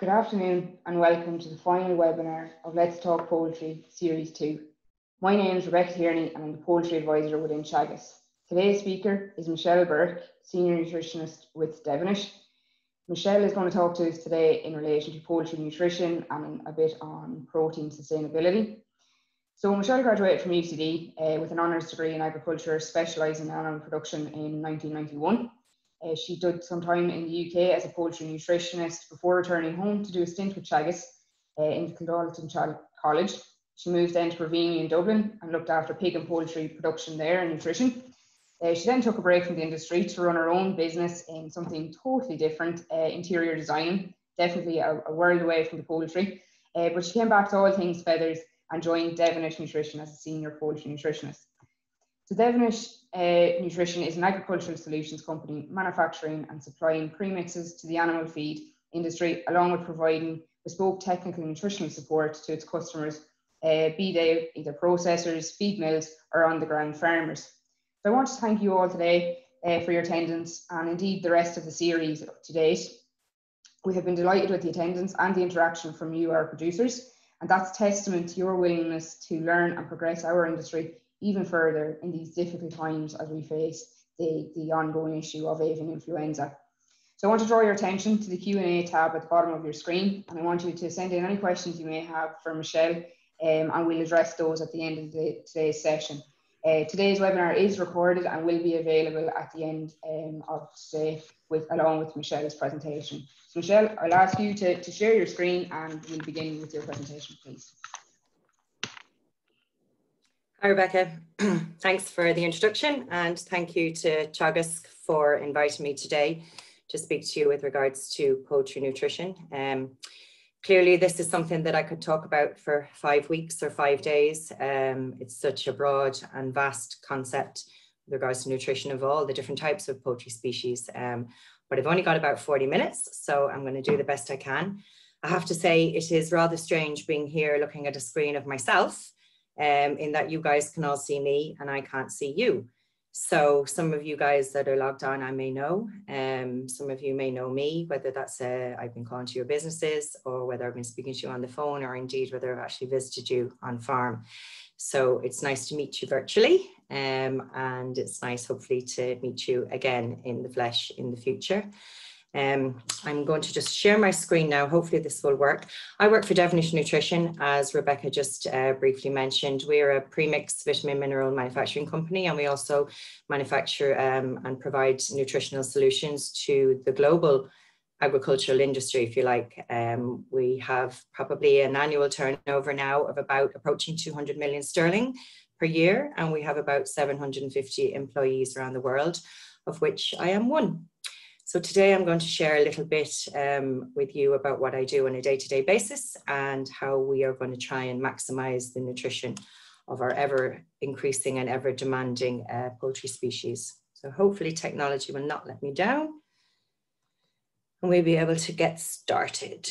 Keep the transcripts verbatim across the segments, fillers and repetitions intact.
Good afternoon and welcome to the final webinar of Let's Talk Poultry Series two. My name is Rebecca Tierney and I'm the Poultry Advisor within Teagasc. Today's speaker is Michelle Burke, Senior Nutritionist with Devenish. Michelle is going to talk to us today in relation to poultry nutrition and a bit on protein sustainability. So Michelle graduated from U C D uh, with an honours degree in agriculture, specialising in animal production in nineteen ninety-one. Uh, she did some time in the U K as a poultry nutritionist before returning home to do a stint with Teagasc uh, in Kildalton College. She moved then to Ravini in Dublin and looked after pig and poultry production there and nutrition. Uh, she then took a break from the industry to run her own business in something totally different, uh, interior design, definitely a, a world away from the poultry. Uh, but she came back to all things feathers and joined Devenish Nutrition as a senior poultry nutritionist. So Devenish uh, Nutrition is an agricultural solutions company manufacturing and supplying premixes to the animal feed industry, along with providing bespoke technical nutritional support to its customers, uh, be they either processors, feed mills or on the ground farmers. So I want to thank you all today uh, for your attendance and indeed the rest of the series to date. We have been delighted with the attendance and the interaction from you, our producers, and that's testament to your willingness to learn and progress our industry even further in these difficult times as we face the, the ongoing issue of avian influenza. So I want to draw your attention to the Q and A tab at the bottom of your screen, and I want you to send in any questions you may have for Michelle, um, and we'll address those at the end of the, today's session. Uh, today's webinar is recorded and will be available at the end um, of today with, along with Michelle's presentation. So Michelle, I'll ask you to, to share your screen and we'll begin with your presentation, please. Hi, Rebecca. Thanks for the introduction and thank you to Teagasc for inviting me today to speak to you with regards to poultry nutrition. Um, clearly, this is something that I could talk about for five weeks or five days. Um, it's such a broad and vast concept with regards to nutrition of all the different types of poultry species. Um, but I've only got about forty minutes, so I'm going to do the best I can. I have to say it is rather strange being here looking at a screen of myself, Um, in that you guys can all see me and I can't see you. So some of you guys that are logged on, I may know. Um, some of you may know me, whether that's uh, I've been calling to your businesses or whether I've been speaking to you on the phone or indeed whether I've actually visited you on farm. So it's nice to meet you virtually, um, and it's nice hopefully to meet you again in the flesh in the future. Um, I'm going to just share my screen now. Hopefully this will work. I work for Devenish Nutrition, as Rebecca just uh, briefly mentioned. We're a premix vitamin mineral manufacturing company, and we also manufacture um, and provide nutritional solutions to the global agricultural industry, if you like. Um, we have probably an annual turnover now of about approaching two hundred million sterling per year, and we have about seven hundred fifty employees around the world, of which I am one. So today I'm going to share a little bit um, with you about what I do on a day-to-day basis and how we are going to try and maximize the nutrition of our ever-increasing and ever-demanding uh, poultry species. So hopefully technology will not let me down and we'll be able to get started.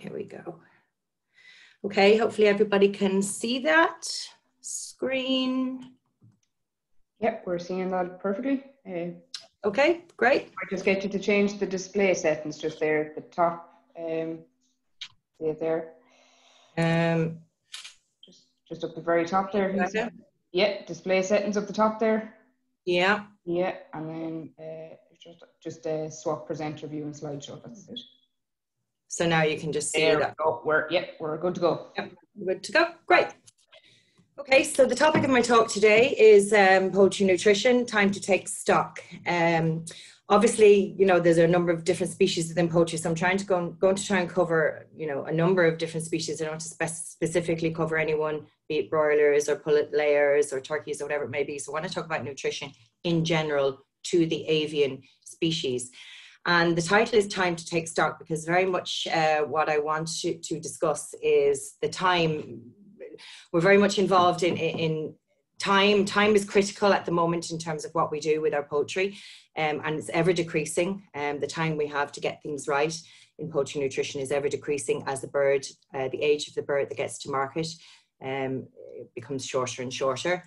Here we go. Okay, hopefully everybody can see that screen. Yep, we're seeing that perfectly. Uh, okay, great. I just get you to change the display settings just there at the top. Um, see it there. Um, just, just up the very top there. Okay. Yeah, display settings up the top there. Yeah. Yeah, and then uh, just just uh, swap presenter view and slideshow. That's it. So now you can just see there that. We go. We're yep, we're good to go. Yep, good to go. Great. Okay, so the topic of my talk today is um, poultry nutrition, time to take stock. Um, obviously, you know, there's a number of different species within poultry, so I'm trying to go, going to try and cover, you know, a number of different species. I don't want to spe specifically cover anyone, be it broilers or pullet layers or turkeys or whatever it may be. So I want to talk about nutrition in general to the avian species. And the title is Time to Take Stock because very much uh, what I want to, to discuss is the time. We're very much involved in, in, in time. Time is critical at the moment in terms of what we do with our poultry, um, and it's ever decreasing. Um, the time we have to get things right in poultry nutrition is ever decreasing as the bird, uh, the age of the bird that gets to market um, becomes shorter and shorter.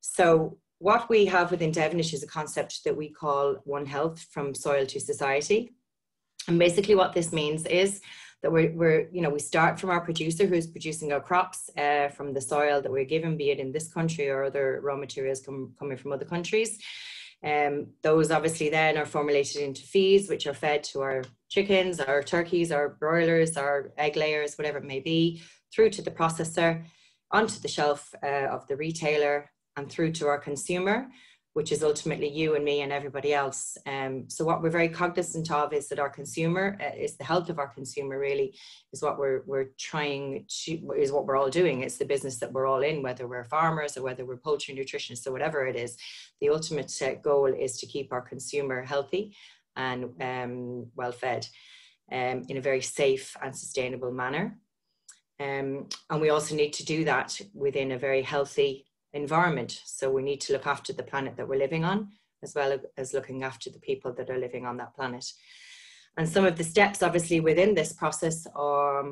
So what we have within Devenish is a concept that we call One Health, from soil to society. And basically what this means is that we're, we're, you know, we start from our producer who's producing our crops uh, from the soil that we're given, be it in this country or other raw materials com coming from other countries. Um, those obviously then are formulated into feeds, which are fed to our chickens, our turkeys, our broilers, our egg layers, whatever it may be, through to the processor, onto the shelf uh, of the retailer, and through to our consumer, which is ultimately you and me and everybody else. Um, so what we're very cognizant of is that our consumer, uh, is the health of our consumer really, is what we're, we're trying to, is what we're all doing. It's the business that we're all in, whether we're farmers or whether we're poultry nutritionists or whatever it is. The ultimate uh, goal is to keep our consumer healthy and um, well fed um, in a very safe and sustainable manner. Um, and we also need to do that within a very healthy environment. So we need to look after the planet that we're living on, as well as looking after the people that are living on that planet. And some of the steps obviously within this process are,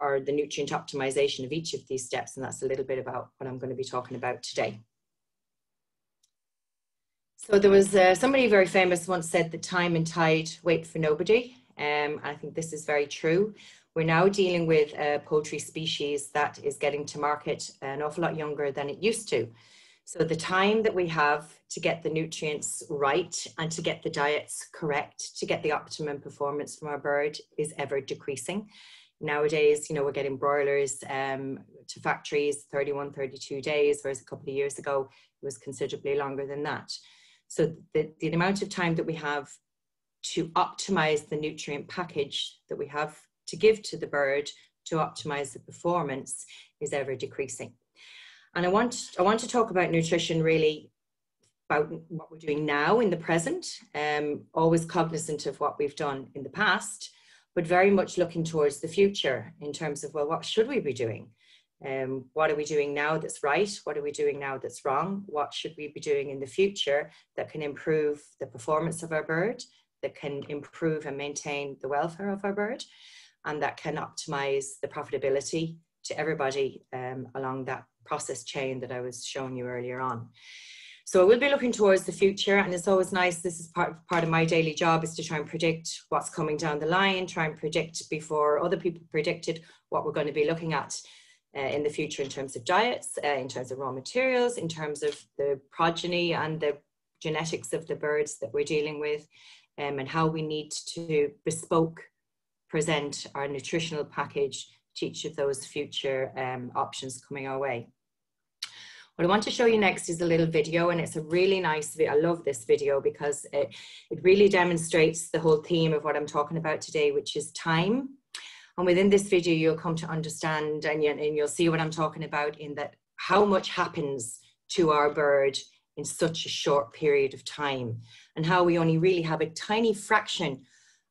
are the nutrient optimization of each of these steps, and that's a little bit about what I'm going to be talking about today. So there was uh, somebody very famous once said that time and tide wait for nobody, um, and I think this is very true. We're now dealing with a poultry species that is getting to market an awful lot younger than it used to. So the time that we have to get the nutrients right and to get the diets correct, to get the optimum performance from our bird is ever decreasing. Nowadays, you know, we're getting broilers um, to factories thirty-one, thirty-two days, whereas a couple of years ago, it was considerably longer than that. So the, the amount of time that we have to optimize the nutrient package that we have to give to the bird to optimize the performance is ever decreasing. And I want, I want to talk about nutrition really, about what we're doing now in the present, um, always cognizant of what we've done in the past, but very much looking towards the future in terms of, well, what should we be doing? Um, what are we doing now that's right? What are we doing now that's wrong? What should we be doing in the future that can improve the performance of our bird, that can improve and maintain the welfare of our bird, and that can optimize the profitability to everybody um, along that process chain that I was showing you earlier on. So we'll be looking towards the future, and it's always nice, this is part, part of my daily job, is to try and predict what's coming down the line, try and predict before other people predicted what we're going to be looking at uh, in the future in terms of diets, uh, in terms of raw materials, in terms of the progeny and the genetics of the birds that we're dealing with, um, and how we need to bespoke present our nutritional package to each of those future um, options coming our way. What I want to show you next is a little video, and it's a really nice video. I love this video because it, it really demonstrates the whole theme of what I'm talking about today, which is time. And within this video, you'll come to understand and, you, and you'll see what I'm talking about in that how much happens to our bird in such a short period of time, and how we only really have a tiny fraction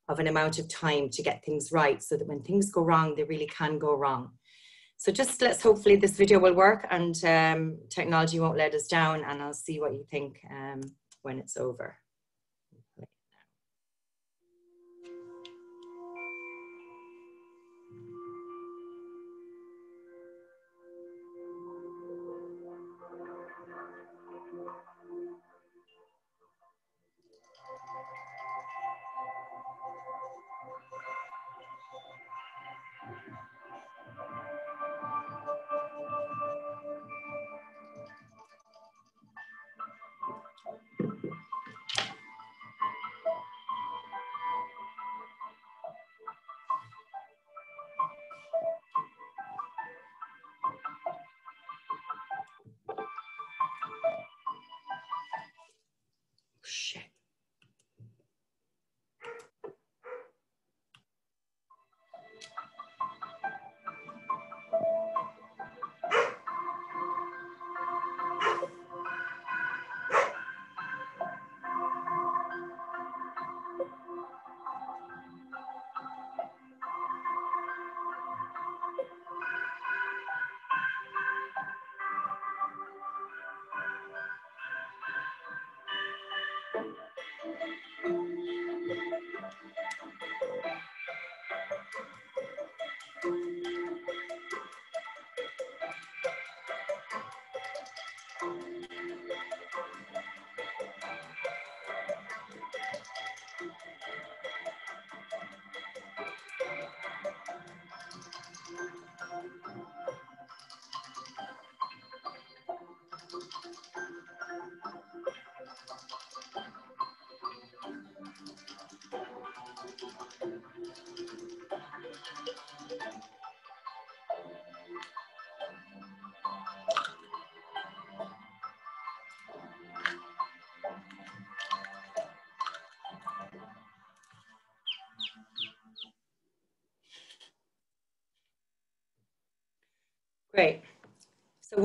of an amount of time to get things right, so that when things go wrong, they really can go wrong. So just let's hopefully this video will work, and um, technology won't let us down, and I'll see what you think um, when it's over.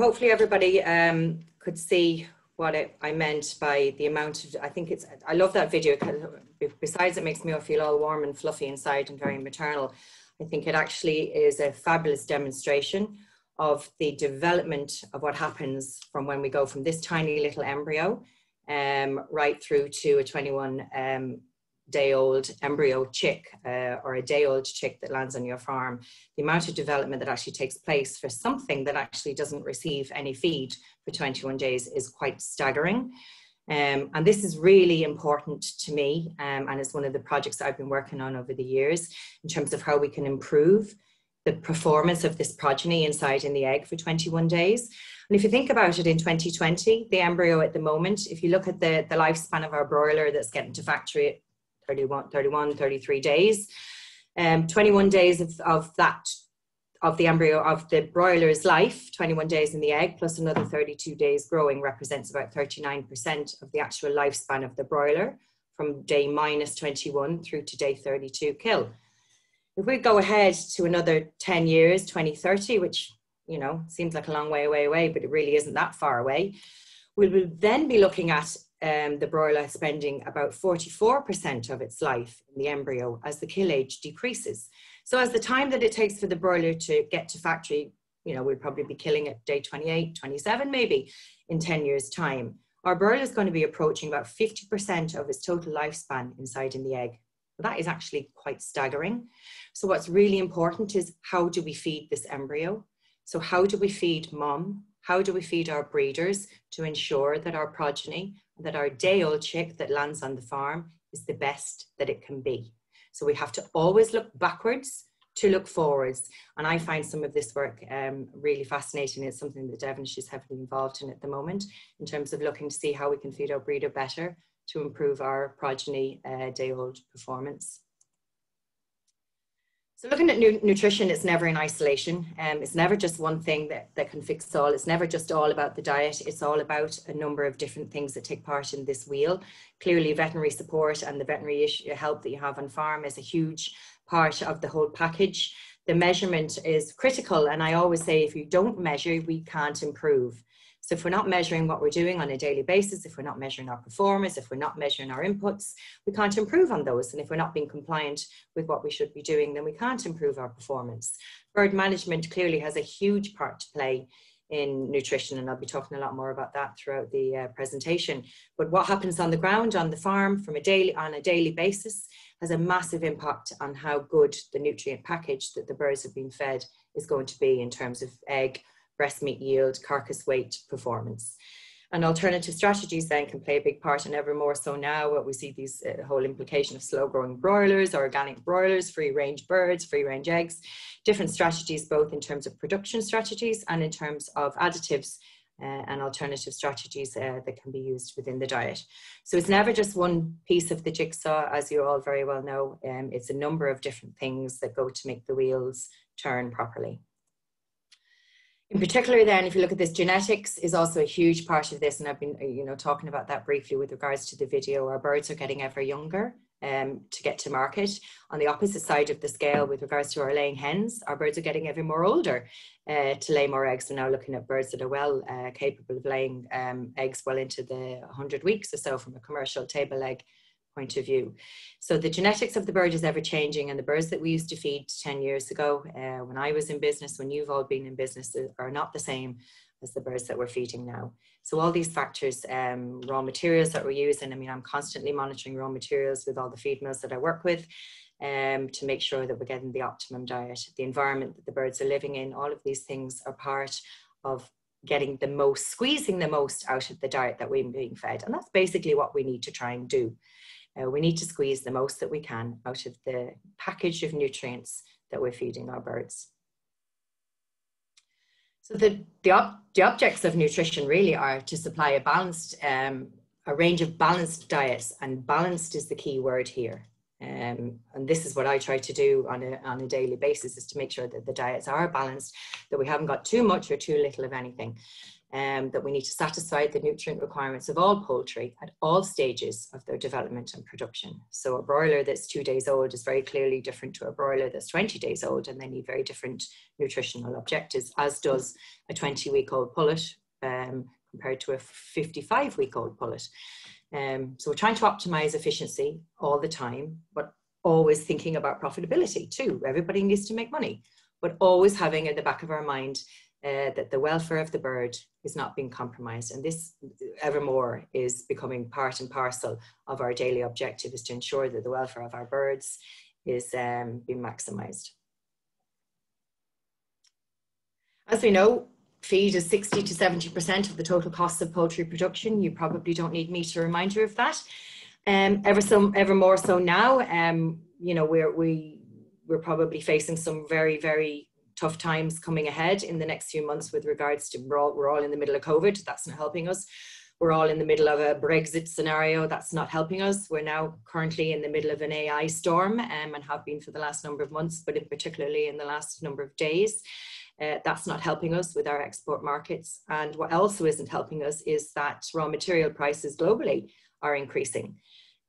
hopefully everybody um, could see what it, I meant by the amount of, I think it's, I love that video because besides it makes me feel all warm and fluffy inside and very maternal, I think it actually is a fabulous demonstration of the development of what happens from when we go from this tiny little embryo um, right through to a twenty-one um, day old embryo chick uh, or a day old chick that lands on your farm. The amount of development that actually takes place for something that actually doesn't receive any feed for twenty-one days is quite staggering. Um, and this is really important to me, um, and it's one of the projects that I've been working on over the years in terms of how we can improve the performance of this progeny inside in the egg for twenty-one days. And if you think about it, in twenty twenty, the embryo at the moment, if you look at the, the lifespan of our broiler that's getting to factory at thirty-one, thirty-one, thirty-three days, um, twenty-one days of, of that, of the embryo, of the broiler's life, twenty-one days in the egg, plus another thirty-two days growing represents about thirty-nine percent of the actual lifespan of the broiler from day minus twenty-one through to day thirty-two kill. If we go ahead to another ten years, twenty thirty, which, you know, seems like a long way away away, but it really isn't that far away, we will then be looking at Um, the broiler spending about forty-four percent of its life in the embryo as the kill age decreases. So as the time that it takes for the broiler to get to factory, you know, we'd probably be killing at day twenty-eight, twenty-seven maybe in ten years time. Our broiler is going to be approaching about fifty percent of its total lifespan inside in the egg. Well, that is actually quite staggering. So what's really important is how do we feed this embryo? So how do we feed mom? How do we feed our breeders to ensure that our progeny, that our day-old chick that lands on the farm is the best that it can be? So we have to always look backwards to look forwards. And I find some of this work um, really fascinating. It's something that Devenish is heavily involved in at the moment in terms of looking to see how we can feed our breeder better to improve our progeny uh, day-old performance. So looking at nu nutrition, it's never in isolation. Um, it's never just one thing that, that can fix all. It's never just all about the diet. It's all about a number of different things that take part in this wheel. Clearly, veterinary support and the veterinary help that you have on farm is a huge part of the whole package. The measurement is critical. And I always say, if you don't measure, we can't improve. So if we're not measuring what we're doing on a daily basis, if we're not measuring our performance, if we're not measuring our inputs, we can't improve on those. And if we're not being compliant with what we should be doing, then we can't improve our performance. Bird management clearly has a huge part to play in nutrition, and I'll be talking a lot more about that throughout the uh, presentation. But what happens on the ground, on the farm, from a daily, on a daily basis, has a massive impact on how good the nutrient package that the birds have been fed is going to be in terms of egg, breast meat yield, carcass weight, performance. And alternative strategies then can play a big part, and ever more so now, what we see these uh, whole implication of slow growing broilers, organic broilers, free range birds, free range eggs, different strategies, both in terms of production strategies and in terms of additives uh, and alternative strategies uh, that can be used within the diet. So it's never just one piece of the jigsaw, as you all very well know. Um, it's a number of different things that go to make the wheels turn properly. In particular then, if you look at this, genetics is also a huge part of this, and I've been you know, talking about that briefly with regards to the video. Our birds are getting ever younger um, to get to market. On the opposite side of the scale, with regards to our laying hens, our birds are getting ever more older uh, to lay more eggs. We're now looking at birds that are well uh, capable of laying um, eggs well into the one hundred weeks or so from a commercial table egg point of view. So the genetics of the bird is ever changing, and the birds that we used to feed ten years ago uh, when I was in business, when you've all been in business, are not the same as the birds that we're feeding now. So all these factors, um, raw materials that we're using, I mean, I'm constantly monitoring raw materials with all the feed mills that I work with um, to make sure that we're getting the optimum diet, the environment that the birds are living in. All of these things are part of getting the most, squeezing the most out of the diet that we're being fed. And that's basically what we need to try and do. Uh, we need to squeeze the most that we can out of the package of nutrients that we're feeding our birds. So the, the, op the objects of nutrition really are to supply a balanced, um, a range of balanced diets, and balanced is the key word here. Um, and this is what I try to do on a, on a daily basis, is to make sure that the diets are balanced, that we haven't got too much or too little of anything. um, that we need to satisfy the nutrient requirements of all poultry at all stages of their development and production. So a broiler that's two days old is very clearly different to a broiler that's twenty days old, and they need very different nutritional objectives, as does a twenty week old pullet um, compared to a fifty-five week old pullet. Um, so we're trying to optimize efficiency all the time, but always thinking about profitability too. Everybody needs to make money, but always having at the back of our mind uh, that the welfare of the bird is not being compromised. And this evermore is becoming part and parcel of our daily objective, is to ensure that the welfare of our birds is um, being maximized. As we know, feed is sixty to seventy percent of the total cost of poultry production. You probably don't need me to remind you of that. Um, ever so, ever more so now. Um, you know, we're we we're probably facing some very, very tough times coming ahead in the next few months with regards to we're all, we're all in the middle of COVID. That's not helping us. We're all in the middle of a Brexit scenario. That's not helping us. We're now currently in the middle of an A I storm, um, and have been for the last number of months, but in particularly in the last number of days. Uh, that's not helping us with our export markets. And what also isn't helping us is that raw material prices globally are increasing.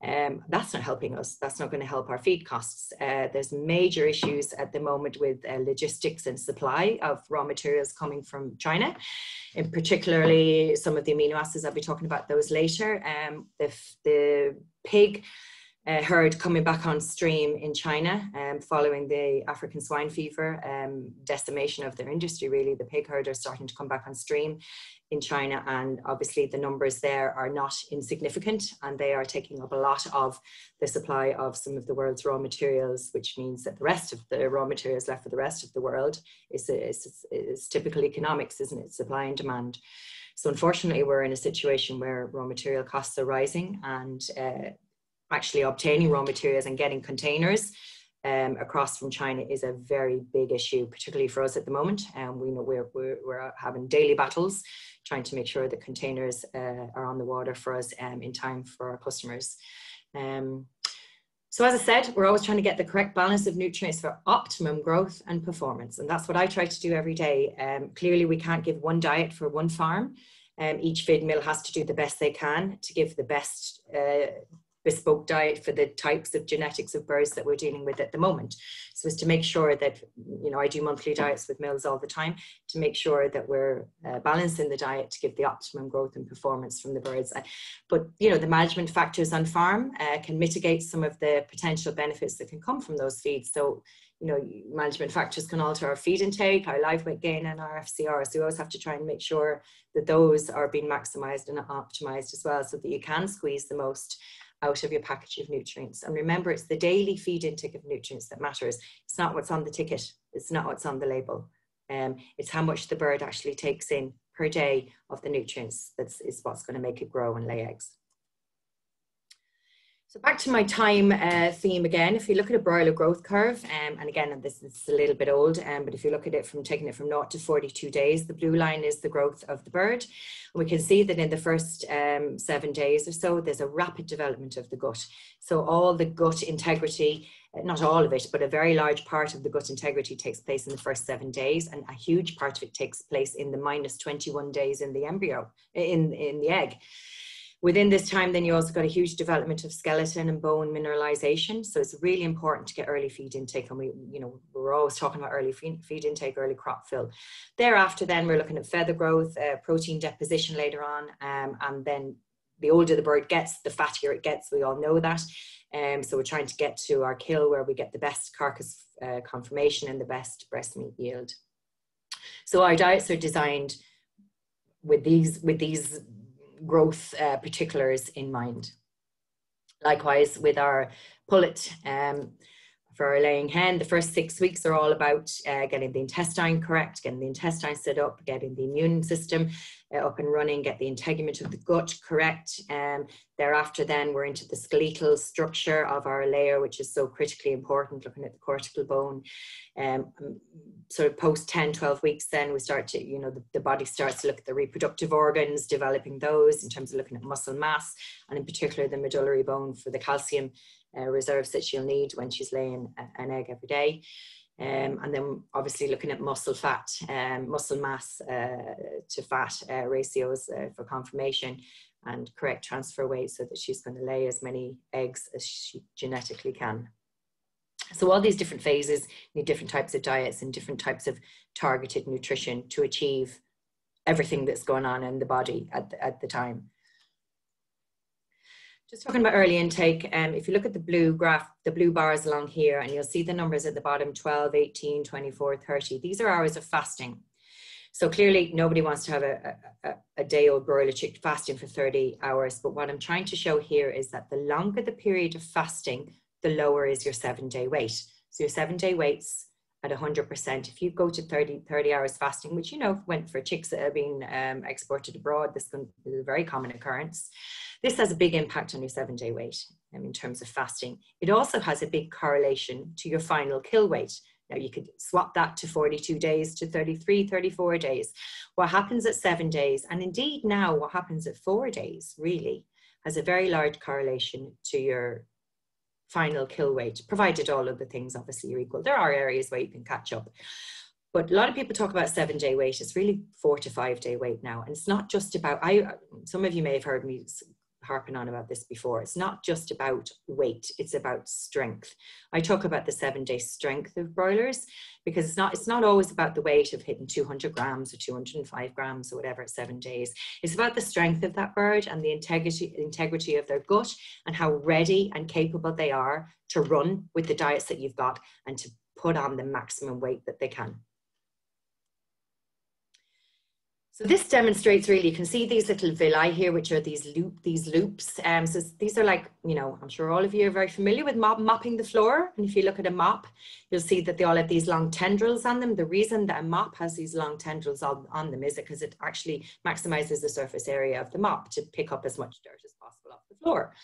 Um, that's not helping us. That's not going to help our feed costs. Uh, there's major issues at the moment with uh, logistics and supply of raw materials coming from China, and particularly some of the amino acids. I'll be talking about those later. Um, if the pig Uh, herd coming back on stream in China um, following the African swine fever um, decimation of their industry, really. The pig herd are starting to come back on stream in China, and obviously the numbers there are not insignificant, and they are taking up a lot of the supply of some of the world's raw materials, which means that the rest of the raw materials left for the rest of the world is, is, is typical economics, isn't it? Supply and demand. So unfortunately, we're in a situation where raw material costs are rising, and uh, actually obtaining raw materials and getting containers um, across from China is a very big issue, particularly for us at the moment. Um, we know we're, we're, we're having daily battles trying to make sure that containers uh, are on the water for us um, in time for our customers. Um, so as I said, we're always trying to get the correct balance of nutrients for optimum growth and performance. And that's what I try to do every day. Um, clearly, we can't give one diet for one farm. Um, each feed mill has to do the best they can to give the best uh, bespoke diet for the types of genetics of birds that we're dealing with at the moment. So as to make sure that, you know, I do monthly diets with mills all the time to make sure that we're uh, balancing the diet to give the optimum growth and performance from the birds. But, you know, the management factors on farm uh, can mitigate some of the potential benefits that can come from those feeds. So, you know, management factors can alter our feed intake, our live weight gain, and our F C R. So we always have to try and make sure that those are being maximized and optimized as well, so that you can squeeze the most out of your package of nutrients. And remember, it's the daily feed intake of nutrients that matters. It's not what's on the ticket. It's not what's on the label. Um, it's how much the bird actually takes in per day of the nutrients that's is what's going to make it grow and lay eggs. So back to my time uh, theme again. If you look at a broiler growth curve, um, and again, this, this is a little bit old, um, but if you look at it from taking it from naught to forty-two days, the blue line is the growth of the bird. And we can see that in the first um, seven days or so, there's a rapid development of the gut. So all the gut integrity, not all of it, but a very large part of the gut integrity takes place in the first seven days, and a huge part of it takes place in the minus twenty-one days in the embryo, in, in the egg. Within this time, then you also got a huge development of skeleton and bone mineralization. So it's really important to get early feed intake. And we, you know, we're always talking about early feed intake, early crop fill. Thereafter, then we're looking at feather growth, uh, protein deposition later on. Um, and then the older the bird gets, the fattier it gets. We all know that. Um, so we're trying to get to our kill where we get the best carcass uh, conformation and the best breast meat yield. So our diets are designed with these, with these growth uh, particulars in mind. Likewise with our pullet, um, for our laying hen, the first six weeks are all about uh, getting the intestine correct, getting the intestine set up, getting the immune system uh, up and running, get the integument of the gut correct. Um, thereafter then we're into the skeletal structure of our layer, which is so critically important, looking at the cortical bone. Um, sort of post ten, twelve weeks then we start to, you know, the, the body starts to look at the reproductive organs, developing those in terms of looking at muscle mass, and in particular the medullary bone for the calcium Uh, reserves that she'll need when she's laying a, an egg every day. Um, and then obviously looking at muscle fat, um, muscle mass uh, to fat uh, ratios uh, for confirmation, and correct transfer weight so that she's going to lay as many eggs as she genetically can. So all these different phases need different types of diets and different types of targeted nutrition to achieve everything that's going on in the body at the, at the time. Just talking about early intake, um, if you look at the blue graph, the blue bars along here, and you'll see the numbers at the bottom, twelve, eighteen, twenty-four, thirty. These are hours of fasting. So clearly nobody wants to have a, a, a day old broiler chick fasting for thirty hours. But what I'm trying to show here is that the longer the period of fasting, the lower is your seven day weight. So your seven day weight's at one hundred percent. If you go to thirty, thirty hours fasting, which, you know, went for chicks that have been um, exported abroad, this is a very common occurrence. This has a big impact on your seven day weight um, in terms of fasting. It also has a big correlation to your final kill weight. Now you could swap that to forty-two days to thirty-three, thirty-four days. What happens at seven days, and indeed now what happens at four days really has a very large correlation to your final kill weight, provided all of the things obviously are equal. There are areas where you can catch up. But a lot of people talk about seven day weight. It's really four to five day weight now. And it's not just about, I, some of you may have heard me harping on about this before. It's not just about weight, it's about strength. I talk about the seven day strength of broilers because it's not, it's not always about the weight of hitting two hundred grams or two hundred five grams or whatever at seven days. It's about the strength of that bird and the integrity, integrity of their gut and how ready and capable they are to run with the diets that you've got and to put on the maximum weight that they can. So this demonstrates really, you can see these little villi here, which are these loop, these loops. Um, so these are like, you know, I'm sure all of you are very familiar with mop, mopping the floor. And if you look at a mop, you'll see that they all have these long tendrils on them. The reason that a mop has these long tendrils on, on them is because it actually maximizes the surface area of the mop to pick up as much dirt as possible off the floor.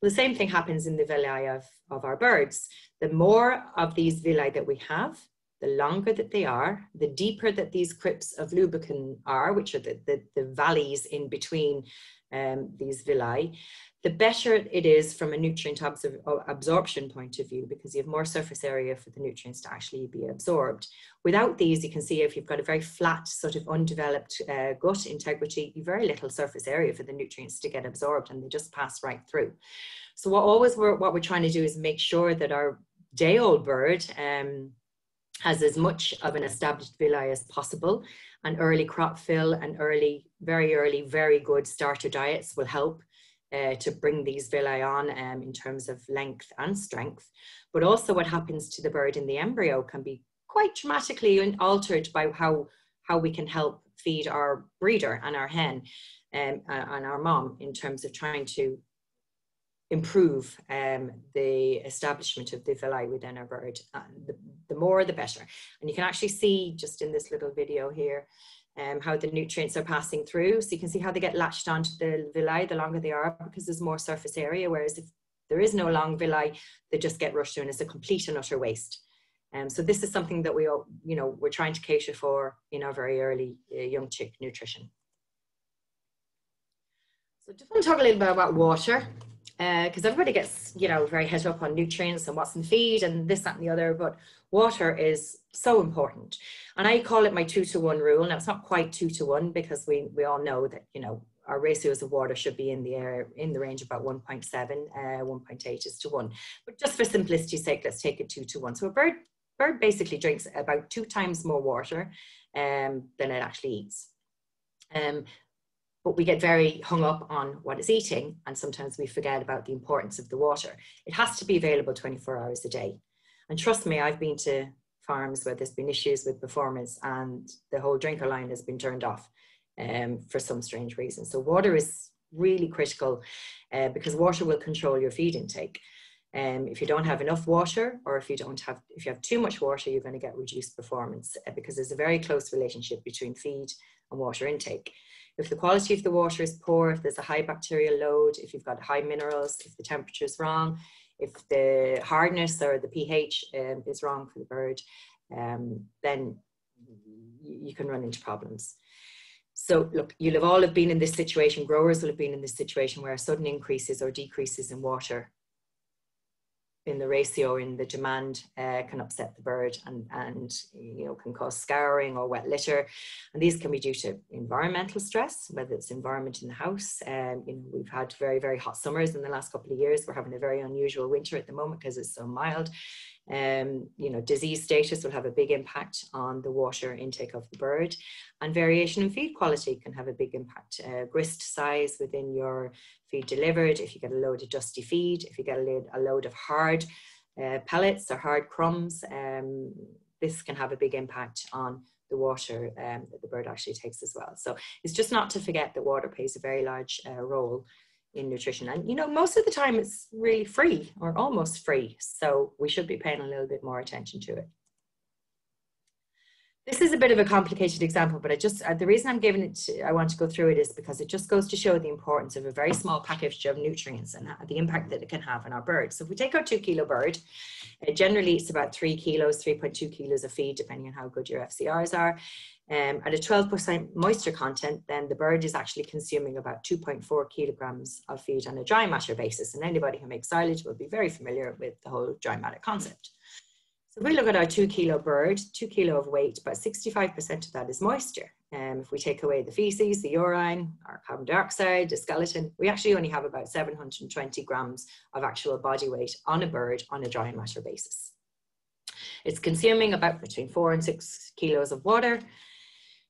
Well, the same thing happens in the villi of, of our birds. The more of these villi that we have, the longer that they are, the deeper that these crypts of Lubekin are, which are the, the, the valleys in between um, these villi, the better it is from a nutrient absor absorption point of view, because you have more surface area for the nutrients to actually be absorbed. Without these, you can see if you've got a very flat, sort of undeveloped uh, gut integrity, you have very little surface area for the nutrients to get absorbed, and they just pass right through. So what always we're, what we're trying to do is make sure that our day-old bird, um, has as much of an established villi as possible. An early crop fill and early, very early, very good starter diets will help uh, to bring these villi on um, in terms of length and strength. But also what happens to the bird in the embryo can be quite dramatically altered by how, how we can help feed our breeder and our hen um, and our mom in terms of trying to improve um, the establishment of the villi within our bird. Uh, the, the more, the better. And you can actually see just in this little video here um, how the nutrients are passing through. So you can see how they get latched onto the villi the longer they are, because there's more surface area, whereas if there is no long villi, they just get rushed through and it's a complete and utter waste. Um, so this is something that we all, you know, we're trying to cater for in our very early uh, young chick nutrition. So just want to talk a little bit about water. Because uh, everybody gets, you know, very hit up on nutrients and what's in feed and this, that and the other, but water is so important. And I call it my two to one rule. Now, it's not quite two to one because we, we all know that, you know, our ratios of water should be in the air, in the range of about one point seven, uh, one point eight is to one. But just for simplicity's sake, let's take it two to one. So a bird, bird basically drinks about two times more water um, than it actually eats. Um, But we get very hung up on what it's eating, and sometimes we forget about the importance of the water. It has to be available twenty-four hours a day. And trust me, I've been to farms where there's been issues with performance and the whole drinker line has been turned off um, for some strange reason. So water is really critical uh, because water will control your feed intake. Um, if you don't have enough water, or if you don't have, if you have too much water, you're going to get reduced performance uh, because there's a very close relationship between feed and water intake. If the quality of the water is poor, if there's a high bacterial load, if you've got high minerals, if the temperature is wrong, if the hardness or the pH um, is wrong for the bird, um, then you can run into problems. So look, you'll have all have been in this situation, growers will have been in this situation where sudden increases or decreases in water in the ratio or in the demand uh, can upset the bird and, and you know, can cause scouring or wet litter. And these can be due to environmental stress, whether it's environment in the house. Um, you know, we've had very, very hot summers in the last couple of years. We're having a very unusual winter at the moment because it's so mild. Um, you know, disease status will have a big impact on the water intake of the bird, and variation in feed quality can have a big impact. Uh, grist size within your feed delivered, if you get a load of dusty feed, if you get a load, a load of hard uh, pellets or hard crumbs, um, this can have a big impact on the water um, that the bird actually takes as well. So it's just not to forget that water plays a very large uh, role in nutrition, and you know, most of the time it's really free or almost free, so we should be paying a little bit more attention to it. This is a bit of a complicated example, but I just uh, the reason I'm giving it to, I want to go through it is because it just goes to show the importance of a very small package of nutrients and the impact that it can have on our birds. So if we take our two kilo bird, uh, generally it's about three kilos, three point two kilos of feed, depending on how good your F C Rs are. Um, at a twelve percent moisture content, then the bird is actually consuming about two point four kilograms of feed on a dry matter basis. And anybody who makes silage will be very familiar with the whole dry matter concept. So if we look at our two kilo bird, two kilo of weight, about sixty-five percent of that is moisture. Um, if we take away the feces, the urine, our carbon dioxide, the skeleton, we actually only have about seven hundred twenty grams of actual body weight on a bird on a dry matter basis. It's consuming about between four and six kilos of water.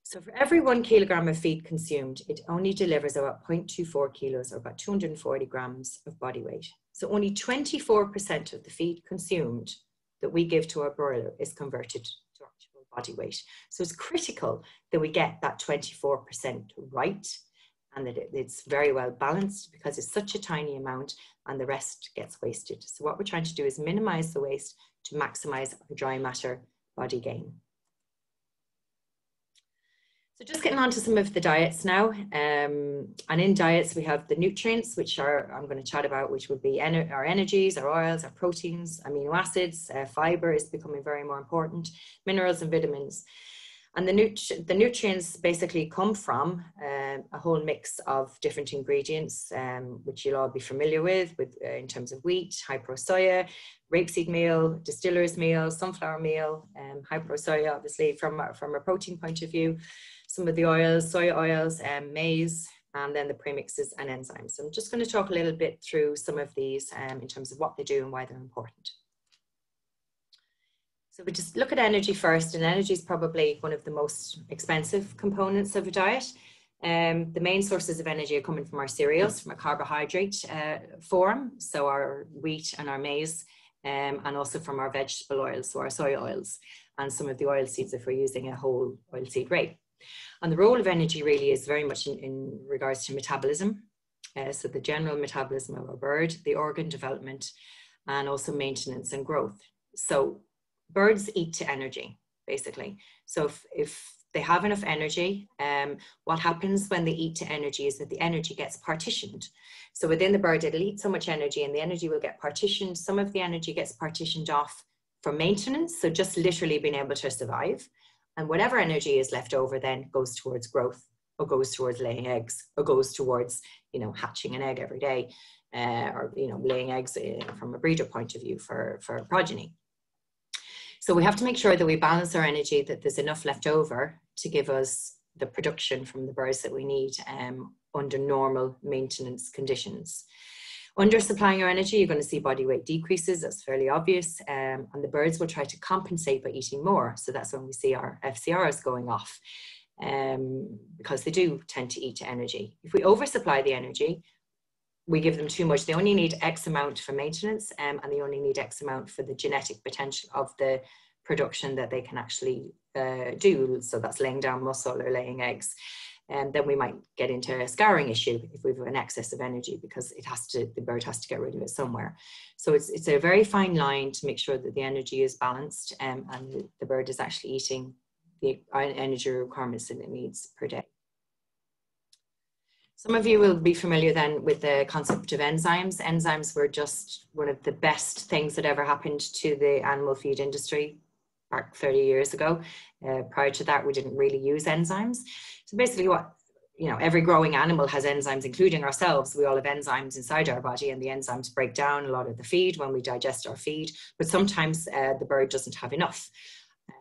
So for every one kilogram of feed consumed, it only delivers about zero point two four kilos or about two hundred forty grams of body weight. So only twenty-four percent of the feed consumed that we give to our broiler is converted to actual body weight. So it's critical that we get that twenty-four percent right, and that it, it's very well balanced, because it's such a tiny amount and the rest gets wasted. So what we're trying to do is minimize the waste to maximize our dry matter body gain. So just getting on to some of the diets now, um, and in diets we have the nutrients, which are, I'm going to chat about, which would be ener our energies, our oils, our proteins, amino acids, uh, fiber is becoming very more important, minerals and vitamins. And the, nut the nutrients basically come from uh, a whole mix of different ingredients, um, which you'll all be familiar with, with uh, in terms of wheat, hypro soya, rapeseed meal, distiller's meal, sunflower meal, um, hypro soya, obviously from, from a protein point of view, some of the oils, soy oils, um, maize, and then the premixes and enzymes. So I'm just going to talk a little bit through some of these um, in terms of what they do and why they're important. So we just look at energy first, and energy is probably one of the most expensive components of a diet. Um, the main sources of energy are coming from our cereals, from a carbohydrate uh, form, so our wheat and our maize, um, and also from our vegetable oils, so our soy oils, and some of the oil seeds if we're using a whole oilseed rape. And the role of energy really is very much in, in regards to metabolism, uh, so the general metabolism of our bird, the organ development, and also maintenance and growth. So birds eat to energy, basically. So if, if they have enough energy, um, what happens when they eat to energy is that the energy gets partitioned. So within the bird, it'll eat so much energy and the energy will get partitioned. Some of the energy gets partitioned off for maintenance, so just literally being able to survive. And whatever energy is left over then goes towards growth, or goes towards laying eggs, or goes towards, you know, hatching an egg every day, uh, or, you know, laying eggs uh, from a breeder point of view for, for progeny. So we have to make sure that we balance our energy, that there's enough left over to give us the production from the birds that we need um, under normal maintenance conditions. Under supplying our energy, you're going to see body weight decreases, that's fairly obvious, um, and the birds will try to compensate by eating more. So that's when we see our F C Rs going off, um, because they do tend to eat energy. If we oversupply the energy, we give them too much. They only need X amount for maintenance, um, and they only need X amount for the genetic potential of the production that they can actually uh, do. So that's laying down muscle or laying eggs. And then we might get into a scouring issue if we've an excess of energy, because it has to, the bird has to get rid of it somewhere. So it's, it's a very fine line to make sure that the energy is balanced, um, and the bird is actually eating the energy requirements that it needs per day. Some of you will be familiar then with the concept of enzymes. Enzymes were just one of the best things that ever happened to the animal feed industry back thirty years ago. Uh, prior to that, we didn't really use enzymes. So basically what you know, every growing animal has enzymes, including ourselves. We all have enzymes inside our body, and the enzymes break down a lot of the feed when we digest our feed. But sometimes uh, the bird doesn't have enough,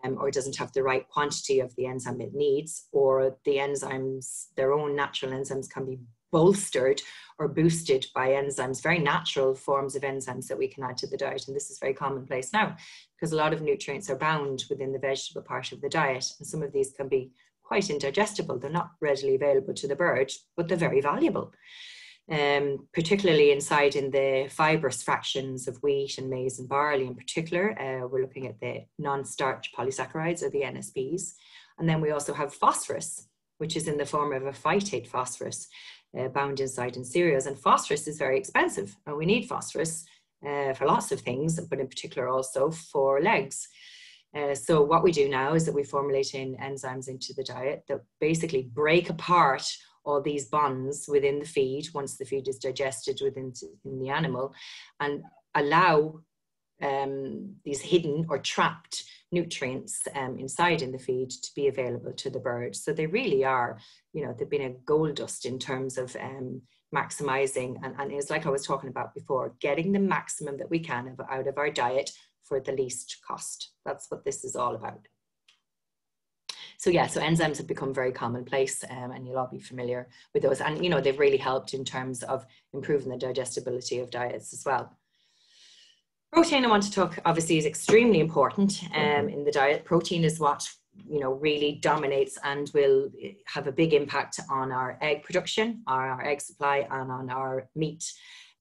um, or doesn't have the right quantity of the enzyme it needs, or the enzymes, their own natural enzymes, can be bolstered or boosted by enzymes, very natural forms of enzymes that we can add to the diet. And this is very commonplace now, because a lot of nutrients are bound within the vegetable part of the diet, and some of these can be quite indigestible. They're not readily available to the bird, but they're very valuable, um, particularly inside in the fibrous fractions of wheat and maize and barley in particular. Uh, we're looking at the non-starch polysaccharides, or the N S Ps, and then we also have phosphorus, which is in the form of a phytate phosphorus uh, bound inside in cereals. And phosphorus is very expensive, and we need phosphorus uh, for lots of things, but in particular also for legs. Uh, so what we do now is that we formulate in enzymes into the diet that basically break apart all these bonds within the feed once the feed is digested within in the animal, and allow um, these hidden or trapped nutrients um, inside in the feed to be available to the bird. So they really are, you know, they've been a gold dust in terms of um, maximizing. And, and it's like I was talking about before, getting the maximum that we can of, out of our diet for the least cost. That's what this is all about. So yeah, so enzymes have become very commonplace, um, and you'll all be familiar with those. And you know, they've really helped in terms of improving the digestibility of diets as well. Protein, I want to talk, obviously, is extremely important um, in the diet. Protein is what, you know, really dominates and will have a big impact on our egg production, our, our egg supply, and on our meat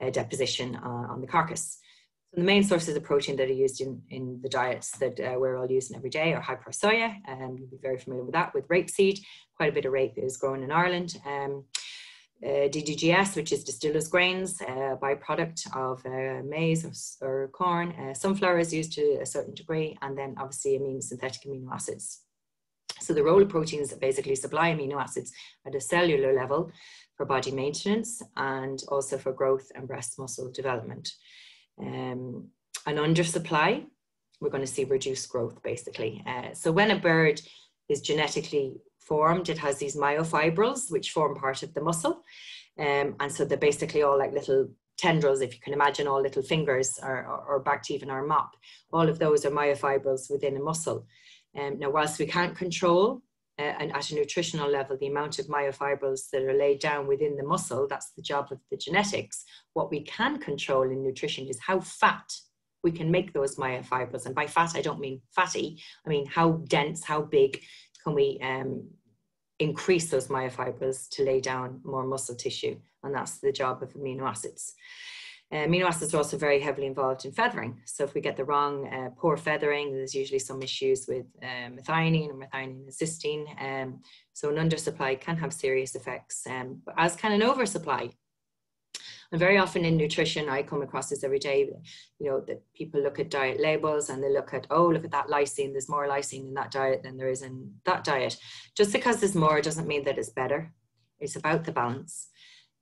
uh, deposition uh, on the carcass. The main sources of protein that are used in, in the diets that uh, we're all using every day are high-priced soya, um, you'll be very familiar with that, with rapeseed. Quite a bit of rape is grown in Ireland. Um, uh, D D G S, which is distillers grains, a uh, byproduct of uh, maize or, or corn. Uh, sunflower is used to a certain degree, and then obviously amino, synthetic amino acids. So the role of proteins that basically supply amino acids at a cellular level for body maintenance, and also for growth and breast muscle development. Um, an undersupply, we're going to see reduced growth basically. Uh, so when a bird is genetically formed, it has these myofibrils which form part of the muscle, um, and so they're basically all like little tendrils, if you can imagine, all little fingers, or, or, or back to even our mop. All of those are myofibrils within a muscle. Um, now whilst we can't control uh, and at a nutritional level the amount of myofibrils that are laid down within the muscle, that's the job of the genetics. What we can control in nutrition is how fat we can make those myofibrils, and by fat I don't mean fatty, I mean how dense, how big can we um, increase those myofibrils to lay down more muscle tissue, and that's the job of amino acids. Uh, amino acids are also very heavily involved in feathering, so if we get the wrong, uh, poor feathering, there's usually some issues with uh, methionine and methionine and cysteine, um, so an undersupply can have serious effects, um, but as can an oversupply. And very often in nutrition, I come across this every day, you know, that people look at diet labels and they look at, oh, look at that lysine, there's more lysine in that diet than there is in that diet. Just because there's more doesn't mean that it's better. It's about the balance.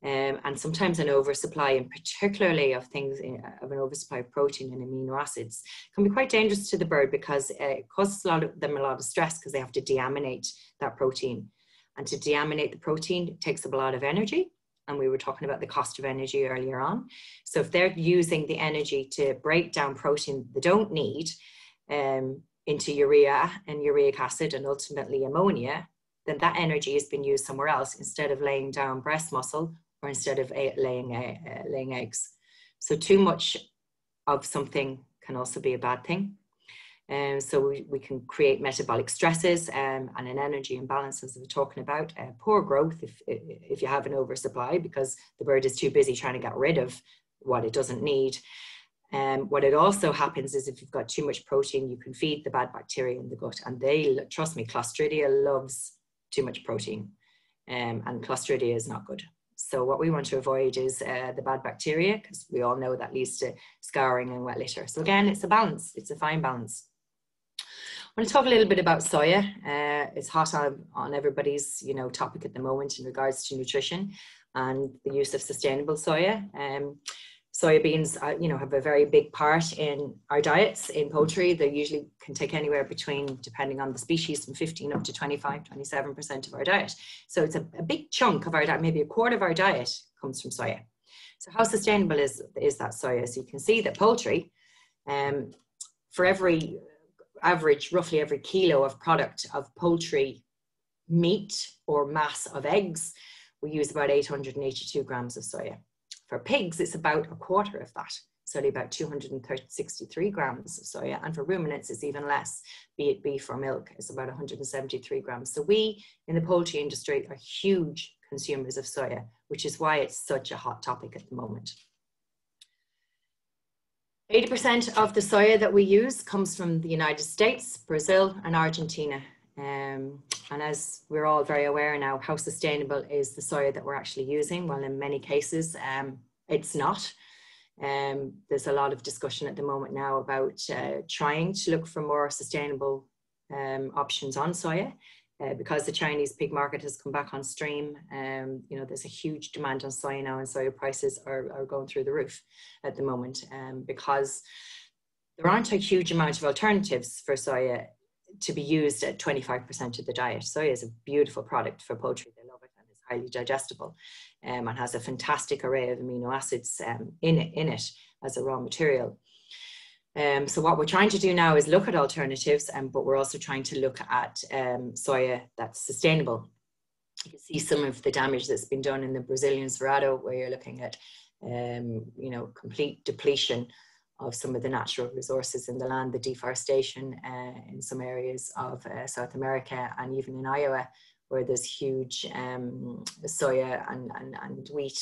Um, and sometimes an oversupply, and particularly of things in, of an oversupply of protein and amino acids, can be quite dangerous to the bird, because uh, it causes a lot of them a lot of stress, because they have to deaminate that protein, and to deaminate the protein it takes up a lot of energy, and we were talking about the cost of energy earlier on. So if they're using the energy to break down protein they don't need um, into urea and uric acid and ultimately ammonia, then that energy has been used somewhere else, instead of laying down breast muscle, or instead of laying, uh, laying eggs. So too much of something can also be a bad thing. Um, so we, we can create metabolic stresses um, and an energy imbalance, as we were talking about. Uh, poor growth if, if you have an oversupply, because the bird is too busy trying to get rid of what it doesn't need. Um, what it also happens is if you've got too much protein, you can feed the bad bacteria in the gut. And they, trust me, Clostridia loves too much protein, um, and Clostridia is not good. So what we want to avoid is uh, the bad bacteria, because we all know that leads to scarring and wet litter. So again, it's a balance. It's a fine balance. I want to talk a little bit about soya. Uh, it's hot on, on everybody's, you know, topic at the moment in regards to nutrition and the use of sustainable soya. Um, soybeans, uh, you know, have a very big part in our diets in poultry. They usually can take anywhere between, depending on the species, from fifteen up to twenty-five, twenty-seven percent of our diet. So it's a, a big chunk of our diet, maybe a quarter of our diet comes from soya. So how sustainable is, is that soya? So you can see that poultry, um, for every average, roughly every kilo of product of poultry meat or mass of eggs, we use about eight hundred eighty-two grams of soya. For pigs, it's about a quarter of that, so only about two hundred sixty-three grams of soya. And for ruminants, it's even less, be it beef or milk, it's about one hundred seventy-three grams. So we in the poultry industry are huge consumers of soya, which is why it's such a hot topic at the moment. eighty percent of the soya that we use comes from the United States, Brazil, and Argentina. Um, and as we're all very aware now, how sustainable is the soya that we're actually using? Well, in many cases, um, it's not. Um, there's a lot of discussion at the moment now about uh, trying to look for more sustainable um, options on soya. Uh, because the Chinese pig market has come back on stream, um, you know, there's a huge demand on soya now, and soya prices are, are going through the roof at the moment, um, because there aren't a huge amount of alternatives for soya to be used at twenty-five percent of the diet. Soya is a beautiful product for poultry. They love it, and it's highly digestible, um, and has a fantastic array of amino acids um, in, it, in it as a raw material. Um, so what we're trying to do now is look at alternatives, um, but we're also trying to look at um, soya that's sustainable. You can see some of the damage that's been done in the Brazilian Cerrado, where you're looking at, um, you know, complete depletion of some of the natural resources in the land, the deforestation uh, in some areas of uh, South America, and even in Iowa, where there's huge um, soya and, and, and wheat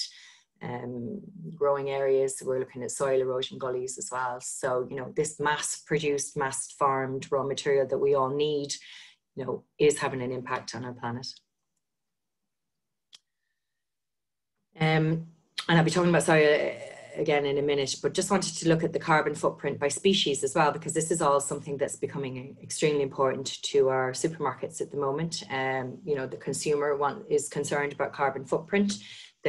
Um, growing areas. We're looking at soil erosion gullies as well. So, you know, this mass-produced, mass-farmed raw material that we all need, you know, is having an impact on our planet. Um, and I'll be talking about soya again in a minute, but just wanted to look at the carbon footprint by species as well, because this is all something that's becoming extremely important to our supermarkets at the moment. Um, you know, the consumer one is concerned about carbon footprint.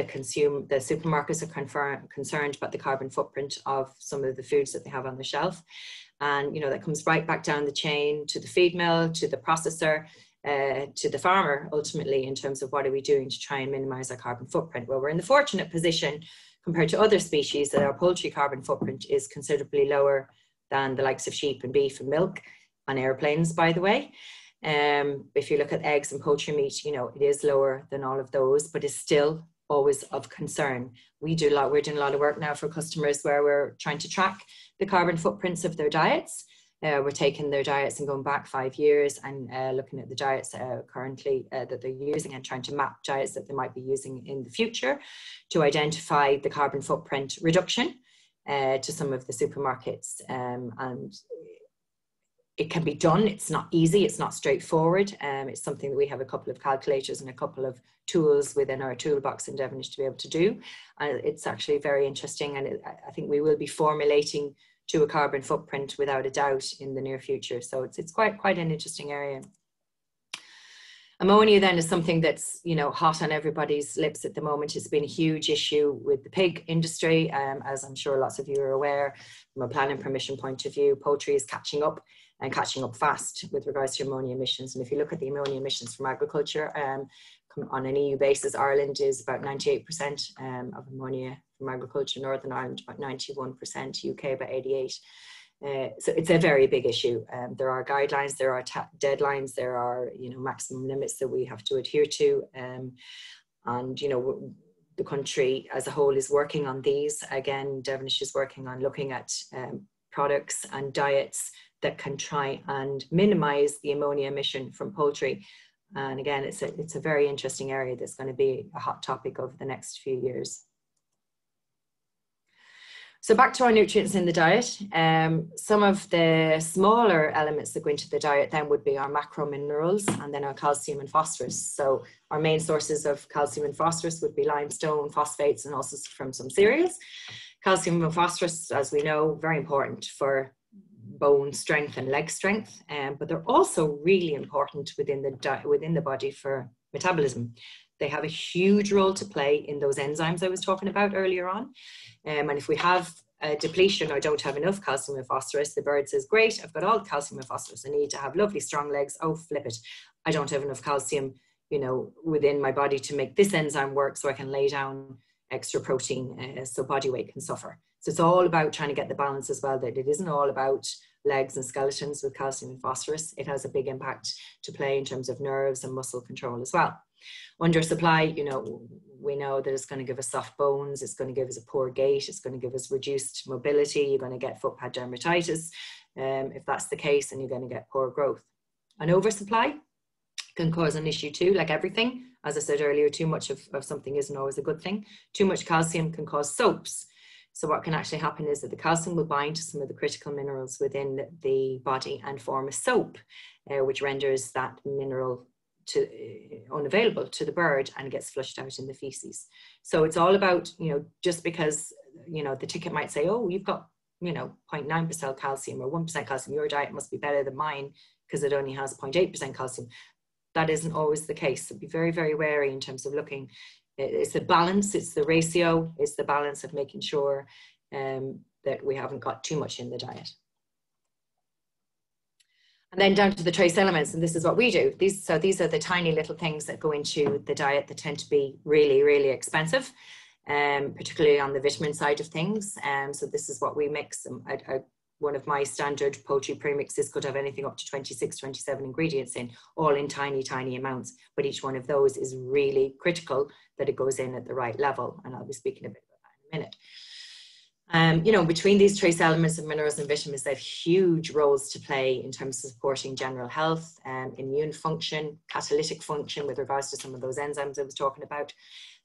The consume, the supermarkets are concerned about the carbon footprint of some of the foods that they have on the shelf. And, you know, that comes right back down the chain to the feed mill, to the processor, uh, to the farmer, ultimately, in terms of what are we doing to try and minimize our carbon footprint. Well, we're in the fortunate position compared to other species that our poultry carbon footprint is considerably lower than the likes of sheep and beef and milk on airplanes, by the way. Um, if you look at eggs and poultry meat, you know, it is lower than all of those, but it's still always of concern. We do a lot, we're doing a lot of work now for customers where we're trying to track the carbon footprints of their diets. Uh, we're taking their diets and going back five years and uh, looking at the diets uh, currently uh, that they're using, and trying to map diets that they might be using in the future to identify the carbon footprint reduction uh, to some of the supermarkets. Um, and it can be done. It's not easy. It's not straightforward. Um, it's something that we have a couple of calculators and a couple of tools within our toolbox in Devenish to be able to do. Uh, it's actually very interesting, and it, I think we will be formulating to a carbon footprint without a doubt in the near future. So it's, it's quite, quite an interesting area. Ammonia then is something that's, you know, hot on everybody's lips at the moment. It's been a huge issue with the pig industry, um, as I'm sure lots of you are aware. From a planning permission point of view, poultry is catching up, and catching up fast with regards to ammonia emissions. And if you look at the ammonia emissions from agriculture, um, on an E U basis, Ireland is about ninety-eight percent um, of ammonia from agriculture, Northern Ireland about ninety-one percent, U K about eighty-eight. Uh, so it's a very big issue. Um, there are guidelines, there are deadlines, there are, you know, maximum limits that we have to adhere to. Um, and, you know, the country as a whole is working on these. Again, Devenish is working on looking at um, products and diets that can try and minimize the ammonia emission from poultry. And again, it's a, it's a very interesting area that's going to be a hot topic over the next few years. So back to our nutrients in the diet. Um, some of the smaller elements that go into the diet then would be our macro minerals, and then our calcium and phosphorus. So our main sources of calcium and phosphorus would be limestone, phosphates, and also from some cereals. Calcium and phosphorus, as we know, very important for bone strength and leg strength, um, but they're also really important within the, within the body for metabolism. They have a huge role to play in those enzymes I was talking about earlier on. Um, and if we have a depletion or don't have enough calcium and phosphorus, the bird says, great, I've got all the calcium and phosphorus I need to have lovely strong legs. Oh, flip it. I don't have enough calcium, you know, within my body to make this enzyme work so I can lay down extra protein uh, so body weight can suffer. So it's all about trying to get the balance as well, that it isn't all about legs and skeletons with calcium and phosphorus. It has a big impact to play in terms of nerves and muscle control as well. Under supply, you know, we know that it's going to give us soft bones, it's going to give us a poor gait, it's going to give us reduced mobility, you're going to get footpad dermatitis um, if that's the case, and you're going to get poor growth. An oversupply can cause an issue too, like everything. As I said earlier, too much of, of something isn't always a good thing. Too much calcium can cause soaps. So what can actually happen is that the calcium will bind to some of the critical minerals within the body and form a soap, uh, which renders that mineral to, uh, unavailable to the bird, and gets flushed out in the feces. So it's all about, you know, just because, you know, the ticket might say, oh, you've got, you know, zero point nine percent calcium or one percent calcium, your diet must be better than mine because it only has zero point eight percent calcium. That isn't always the case. So be very, very wary in terms of looking. It's the balance, it's the ratio, it's the balance of making sure um, that we haven't got too much in the diet. And then down to the trace elements, and this is what we do. These, so these are the tiny little things that go into the diet that tend to be really, really expensive, um, particularly on the vitamin side of things. Um, so this is what we mix. I, I, One of my standard poultry premixes could have anything up to twenty-six, twenty-seven ingredients in, all in tiny, tiny amounts. But each one of those is really critical that it goes in at the right level. And I'll be speaking a bit about that in a minute. Um, you know, between these trace elements of minerals and vitamins, they have huge roles to play in terms of supporting general health, um, immune function, catalytic function with regards to some of those enzymes I was talking about,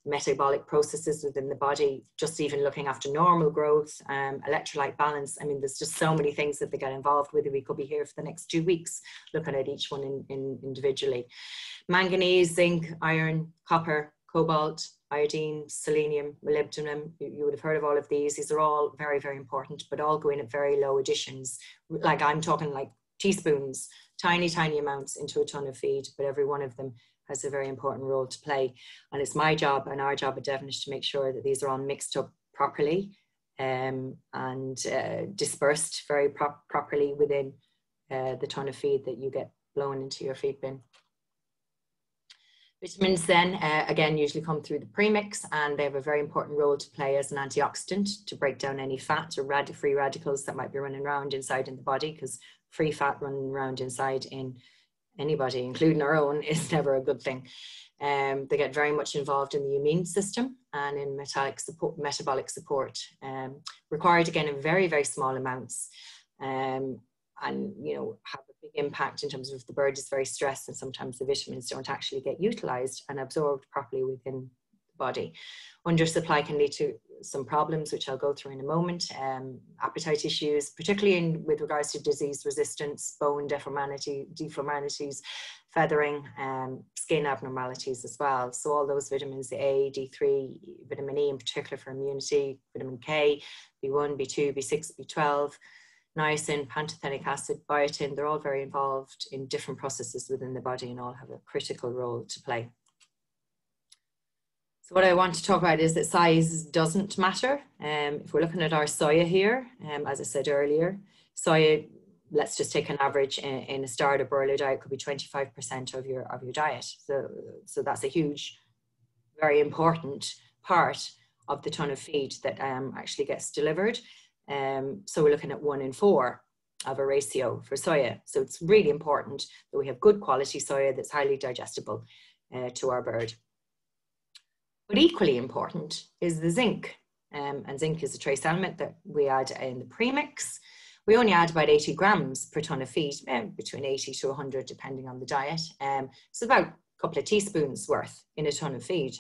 metabolic processes within the body, just even looking after normal growth, um, electrolyte balance. I mean, there's just so many things that they get involved with. We could be here for the next two weeks looking at each one in, in individually. Manganese, zinc, iron, copper, cobalt, iodine, selenium, molybdenum, you, you would have heard of all of these. These are all very, very important, but all go in at very low additions. Like I'm talking like teaspoons, tiny, tiny amounts into a ton of feed, but every one of them has a very important role to play. And it's my job and our job at Devenish to make sure that these are all mixed up properly um, and uh, dispersed very pro properly within uh, the ton of feed that you get blown into your feed bin. Vitamins then, uh, again, usually come through the premix, and they have a very important role to play as an antioxidant to break down any fat or rad free radicals that might be running around inside in the body, because free fat running around inside in anybody, including our own, is never a good thing. Um, they get very much involved in the immune system and in metabolic support, metabolic support um, required again in very, very small amounts, um, and you know, have a big impact in terms of if the bird is very stressed, and sometimes the vitamins don't actually get utilized and absorbed properly within the body. Undersupply can lead to some problems, which I'll go through in a moment, um, appetite issues, particularly in, with regards to disease resistance, bone deformity, deformities, feathering, um, skin abnormalities as well. So all those vitamins, the A, D three, vitamin E in particular for immunity, vitamin K, B one, B two, B six, B twelve, niacin, pantothenic acid, biotin, they're all very involved in different processes within the body and all have a critical role to play. So what I want to talk about is that size doesn't matter. Um, if we're looking at our soya here, um, as I said earlier, soya, let's just take an average in, in a starter broiler diet, could be twenty-five percent of your, of your diet. So, so that's a huge, very important part of the ton of feed that um, actually gets delivered. Um, so we're looking at one in four of a ratio for soya. So it's really important that we have good quality soya that's highly digestible uh, to our bird. But equally important is the zinc, um, and zinc is a trace element that we add in the premix. We only add about eighty grams per tonne of feed, eh, between eighty to one hundred depending on the diet. Um, it's about a couple of teaspoons worth in a tonne of feed,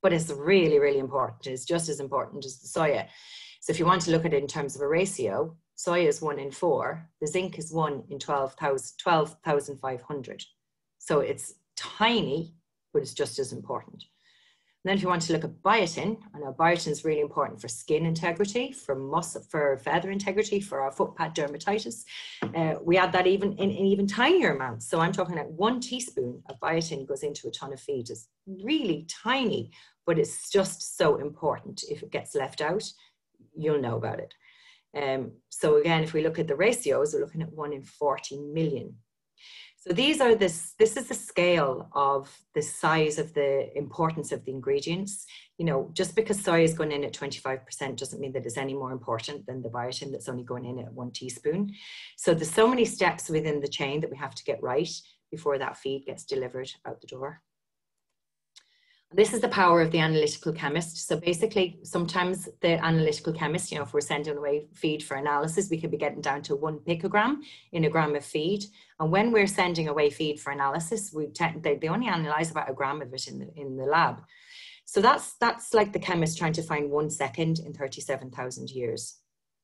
but it's really, really important. It's just as important as the soya. So if you want to look at it in terms of a ratio, soya is one in four, the zinc is one in twelve thousand five hundred. So it's tiny, but it's just as important. then if you want to look at biotin, I know biotin is really important for skin integrity, for muscle, for feather integrity, for our foot pad dermatitis. Uh, we add that even in, in even tinier amounts. So I'm talking about one teaspoon of biotin goes into a ton of feed. It's really tiny, but it's just so important. If it gets left out, you'll know about it. Um, so again, if we look at the ratios, we're looking at one in forty million. So these are this, this is the scale of the size of the importance of the ingredients. You know, just because soy is going in at twenty-five percent doesn't mean that it's any more important than the biotin that's only going in at one teaspoon. So there's so many steps within the chain that we have to get right before that feed gets delivered out the door. This is the power of the analytical chemist. So basically, sometimes the analytical chemist, you know, if we're sending away feed for analysis, we could be getting down to one picogram in a gram of feed. And when we're sending away feed for analysis, we they, they only analyze about a gram of it in the, in the lab. So that's, that's like the chemist trying to find one second in thirty-seven thousand years.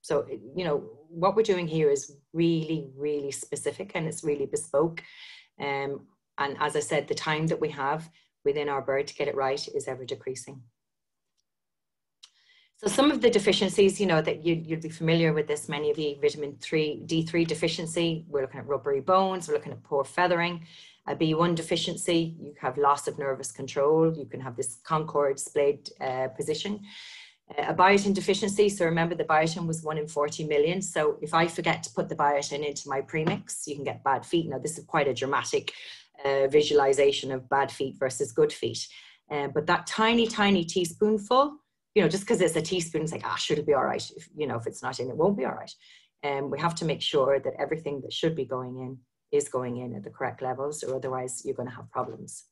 So, you know, what we're doing here is really, really specific and it's really bespoke. Um, and as I said, the time that we have within our bird to get it right is ever decreasing. So some of the deficiencies, you know, that you, you'd be familiar with this, many of you, vitamin three, D three deficiency, we're looking at rubbery bones, we're looking at poor feathering, a B one deficiency, you have loss of nervous control, you can have this concord splayed uh, position. A biotin deficiency, so remember the biotin was one in forty million, so if I forget to put the biotin into my premix, you can get bad feet. Now this is quite a dramatic Uh, visualization of bad feet versus good feet, uh, but that tiny tiny teaspoonful, you know, just because it's a teaspoon, it's like, ah, should it be all right? If, you know, if it's not in, it won't be all right. And um, we have to make sure that everything that should be going in is going in at the correct levels, or otherwise you're going to have problems.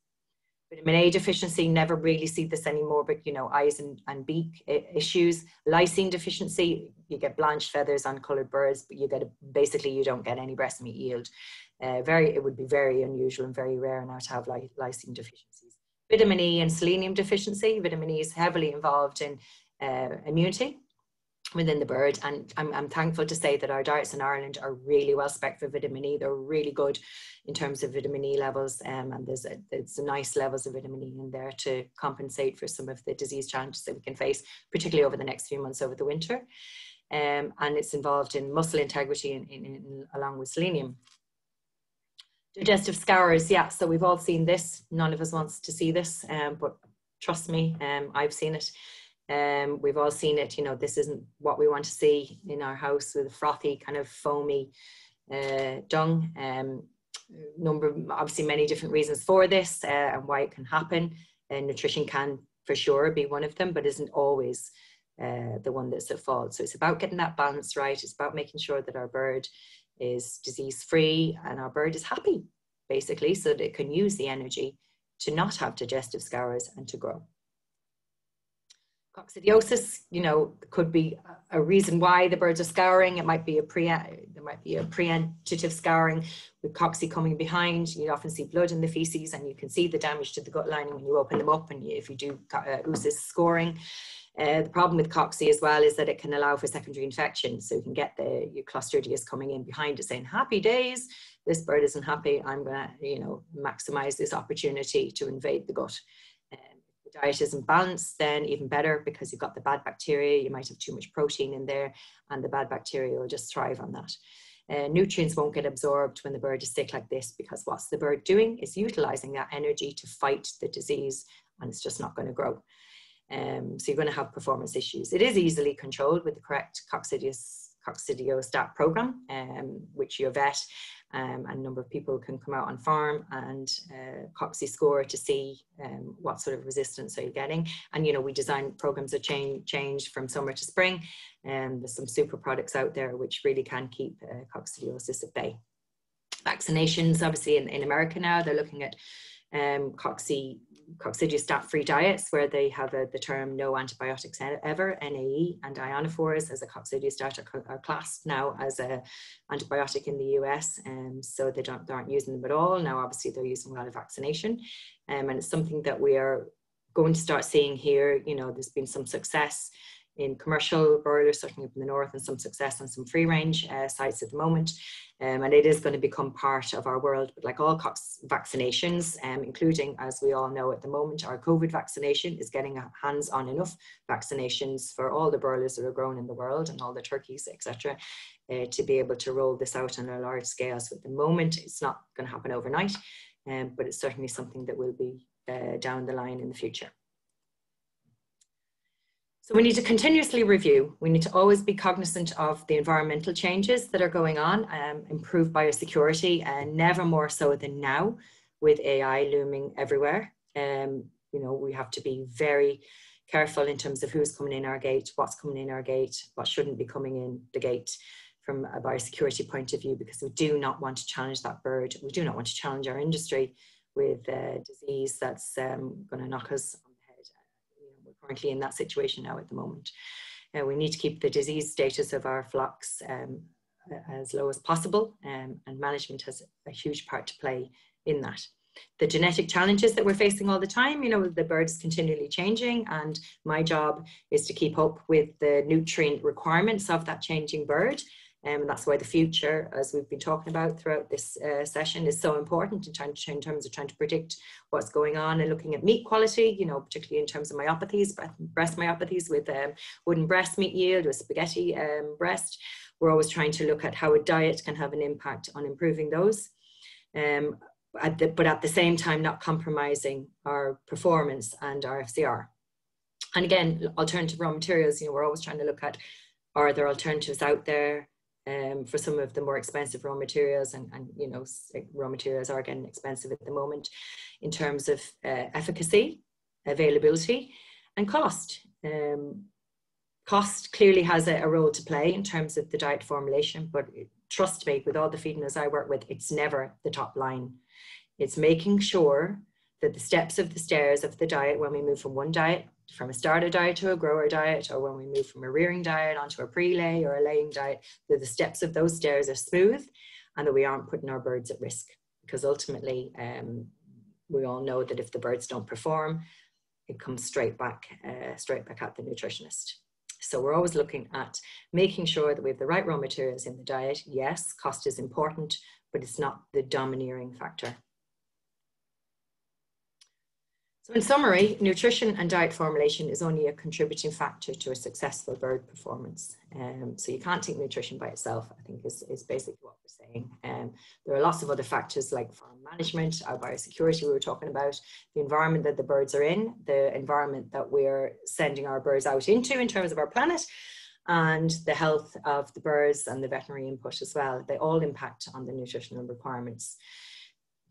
Vitamin A deficiency, never really see this anymore, but you know, eyes and, and beak issues. Lysine deficiency, you get blanched feathers on colored birds, but you get a, basically you don't get any breast meat yield. Uh, very, it would be very unusual and very rare now to have ly lysine deficiencies. Vitamin E and selenium deficiency. Vitamin E is heavily involved in uh, immunity within the bird, and I'm, I'm thankful to say that our diets in Ireland are really well spec'd for vitamin E. They're really good in terms of vitamin E levels, um, and there's a, there's a nice levels of vitamin E in there to compensate for some of the disease challenges that we can face, particularly over the next few months over the winter. Um, and it's involved in muscle integrity in, in, in, along with selenium. Digestive scours, yeah, so we've all seen this. None of us wants to see this, um, but trust me, um, I've seen it. Um, we've all seen it, you know, this isn't what we want to see in our house with a frothy kind of foamy uh, dung. Um, number, obviously many different reasons for this uh, and why it can happen. And nutrition can for sure be one of them, but isn't always uh, the one that's at fault. So it's about getting that balance right. It's about making sure that our bird is disease-free and our bird is happy, basically, so that it can use the energy to not have digestive scours and to grow. Coccidiosis, you know, could be a reason why the birds are scouring. It might be a pre, there might be a preemptive scouring with cocci coming behind. You often see blood in the feces, and you can see the damage to the gut lining when you open them up. And if you do uh, oosis scoring. Uh, the problem with cocci as well is that it can allow for secondary infection. So you can get the your Clostridius coming in behind it saying, happy days, this bird isn't happy. I'm going to, you know, maximize this opportunity to invade the gut. Um, if the diet isn't balanced, then even better, because you've got the bad bacteria. You might have too much protein in there, and the bad bacteria will just thrive on that. Uh, nutrients won't get absorbed when the bird is sick like this, because what's the bird doing? It's utilizing that energy to fight the disease, and it's just not going to grow. Um, so you're going to have performance issues. It is easily controlled with the correct coccidiostat program, um, which your vet um, and a number of people can come out on farm and uh, cocci score to see um, what sort of resistance are you getting. And, you know, we design programs that change, change from summer to spring. And there's some super products out there which really can keep uh, coccidiosis at bay. Vaccinations, obviously, in, in America now, they're looking at um, cocci coccidiostat-free diets, where they have a, the term no antibiotics ever, N A E, and ionophores as a coccidiostat are, are classed now as an antibiotic in the U S, and um, so they, don't, they aren't using them at all. Now obviously they're using a lot of vaccination, um, and it's something that we are going to start seeing here. You know, there's been some success in commercial broilers, certainly up in the north, and some success on some free range uh, sites at the moment. Um, and it is going to become part of our world, but like all vaccinations, um, including, as we all know at the moment, our COVID vaccination is getting hands on enough vaccinations for all the broilers that are grown in the world and all the turkeys, et cetera, uh, to be able to roll this out on a large scale. So at the moment, it's not going to happen overnight, um, but it's certainly something that will be uh, down the line in the future. So we need to continuously review. We need to always be cognizant of the environmental changes that are going on, um, improve biosecurity, and uh, never more so than now with A I looming everywhere. Um, you know, we have to be very careful in terms of who's coming in our gate, what's coming in our gate, what shouldn't be coming in the gate from a biosecurity point of view, because we do not want to challenge that bird. We do not want to challenge our industry with uh, disease that's um, going to knock us on. Currently in that situation now at the moment. Uh, we need to keep the disease status of our flocks um, as low as possible, um, and management has a huge part to play in that. The genetic challenges that we're facing all the time, you know, the bird is continually changing, and my job is to keep up with the nutrient requirements of that changing bird. Um, and that's why the future, as we've been talking about throughout this uh, session, is so important in, trying to, in terms of trying to predict what's going on and looking at meat quality, you know, particularly in terms of myopathies, breast myopathies with um, wooden breast meat yield, with spaghetti um, breast. We're always trying to look at how a diet can have an impact on improving those. Um, at the, but at the same time, not compromising our performance and our F C R. And again, alternative raw materials, you know, we're always trying to look at, are there alternatives out there? Um, for some of the more expensive raw materials, and, and you know, raw materials are getting expensive at the moment, in terms of uh, efficacy, availability, and cost. Um, cost clearly has a, a role to play in terms of the diet formulation, but trust me, with all the feed mills I work with, it's never the top line. It's making sure that the steps of the stairs of the diet, when we move from one diet, from a starter diet to a grower diet, or when we move from a rearing diet onto a pre-lay or a laying diet, that the steps of those stairs are smooth and that we aren't putting our birds at risk. Because ultimately, um, we all know that if the birds don't perform, it comes straight back, uh, straight back at the nutritionist. So we're always looking at making sure that we have the right raw materials in the diet. Yes, cost is important, but it's not the domineering factor. So in summary, nutrition and diet formulation is only a contributing factor to a successful bird performance. Um, so you can't take nutrition by itself, I think is, is basically what we're saying. Um, there are lots of other factors like farm management, our biosecurity we were talking about, the environment that the birds are in, the environment that we're sending our birds out into in terms of our planet, and the health of the birds and the veterinary input as well. They all impact on the nutritional requirements.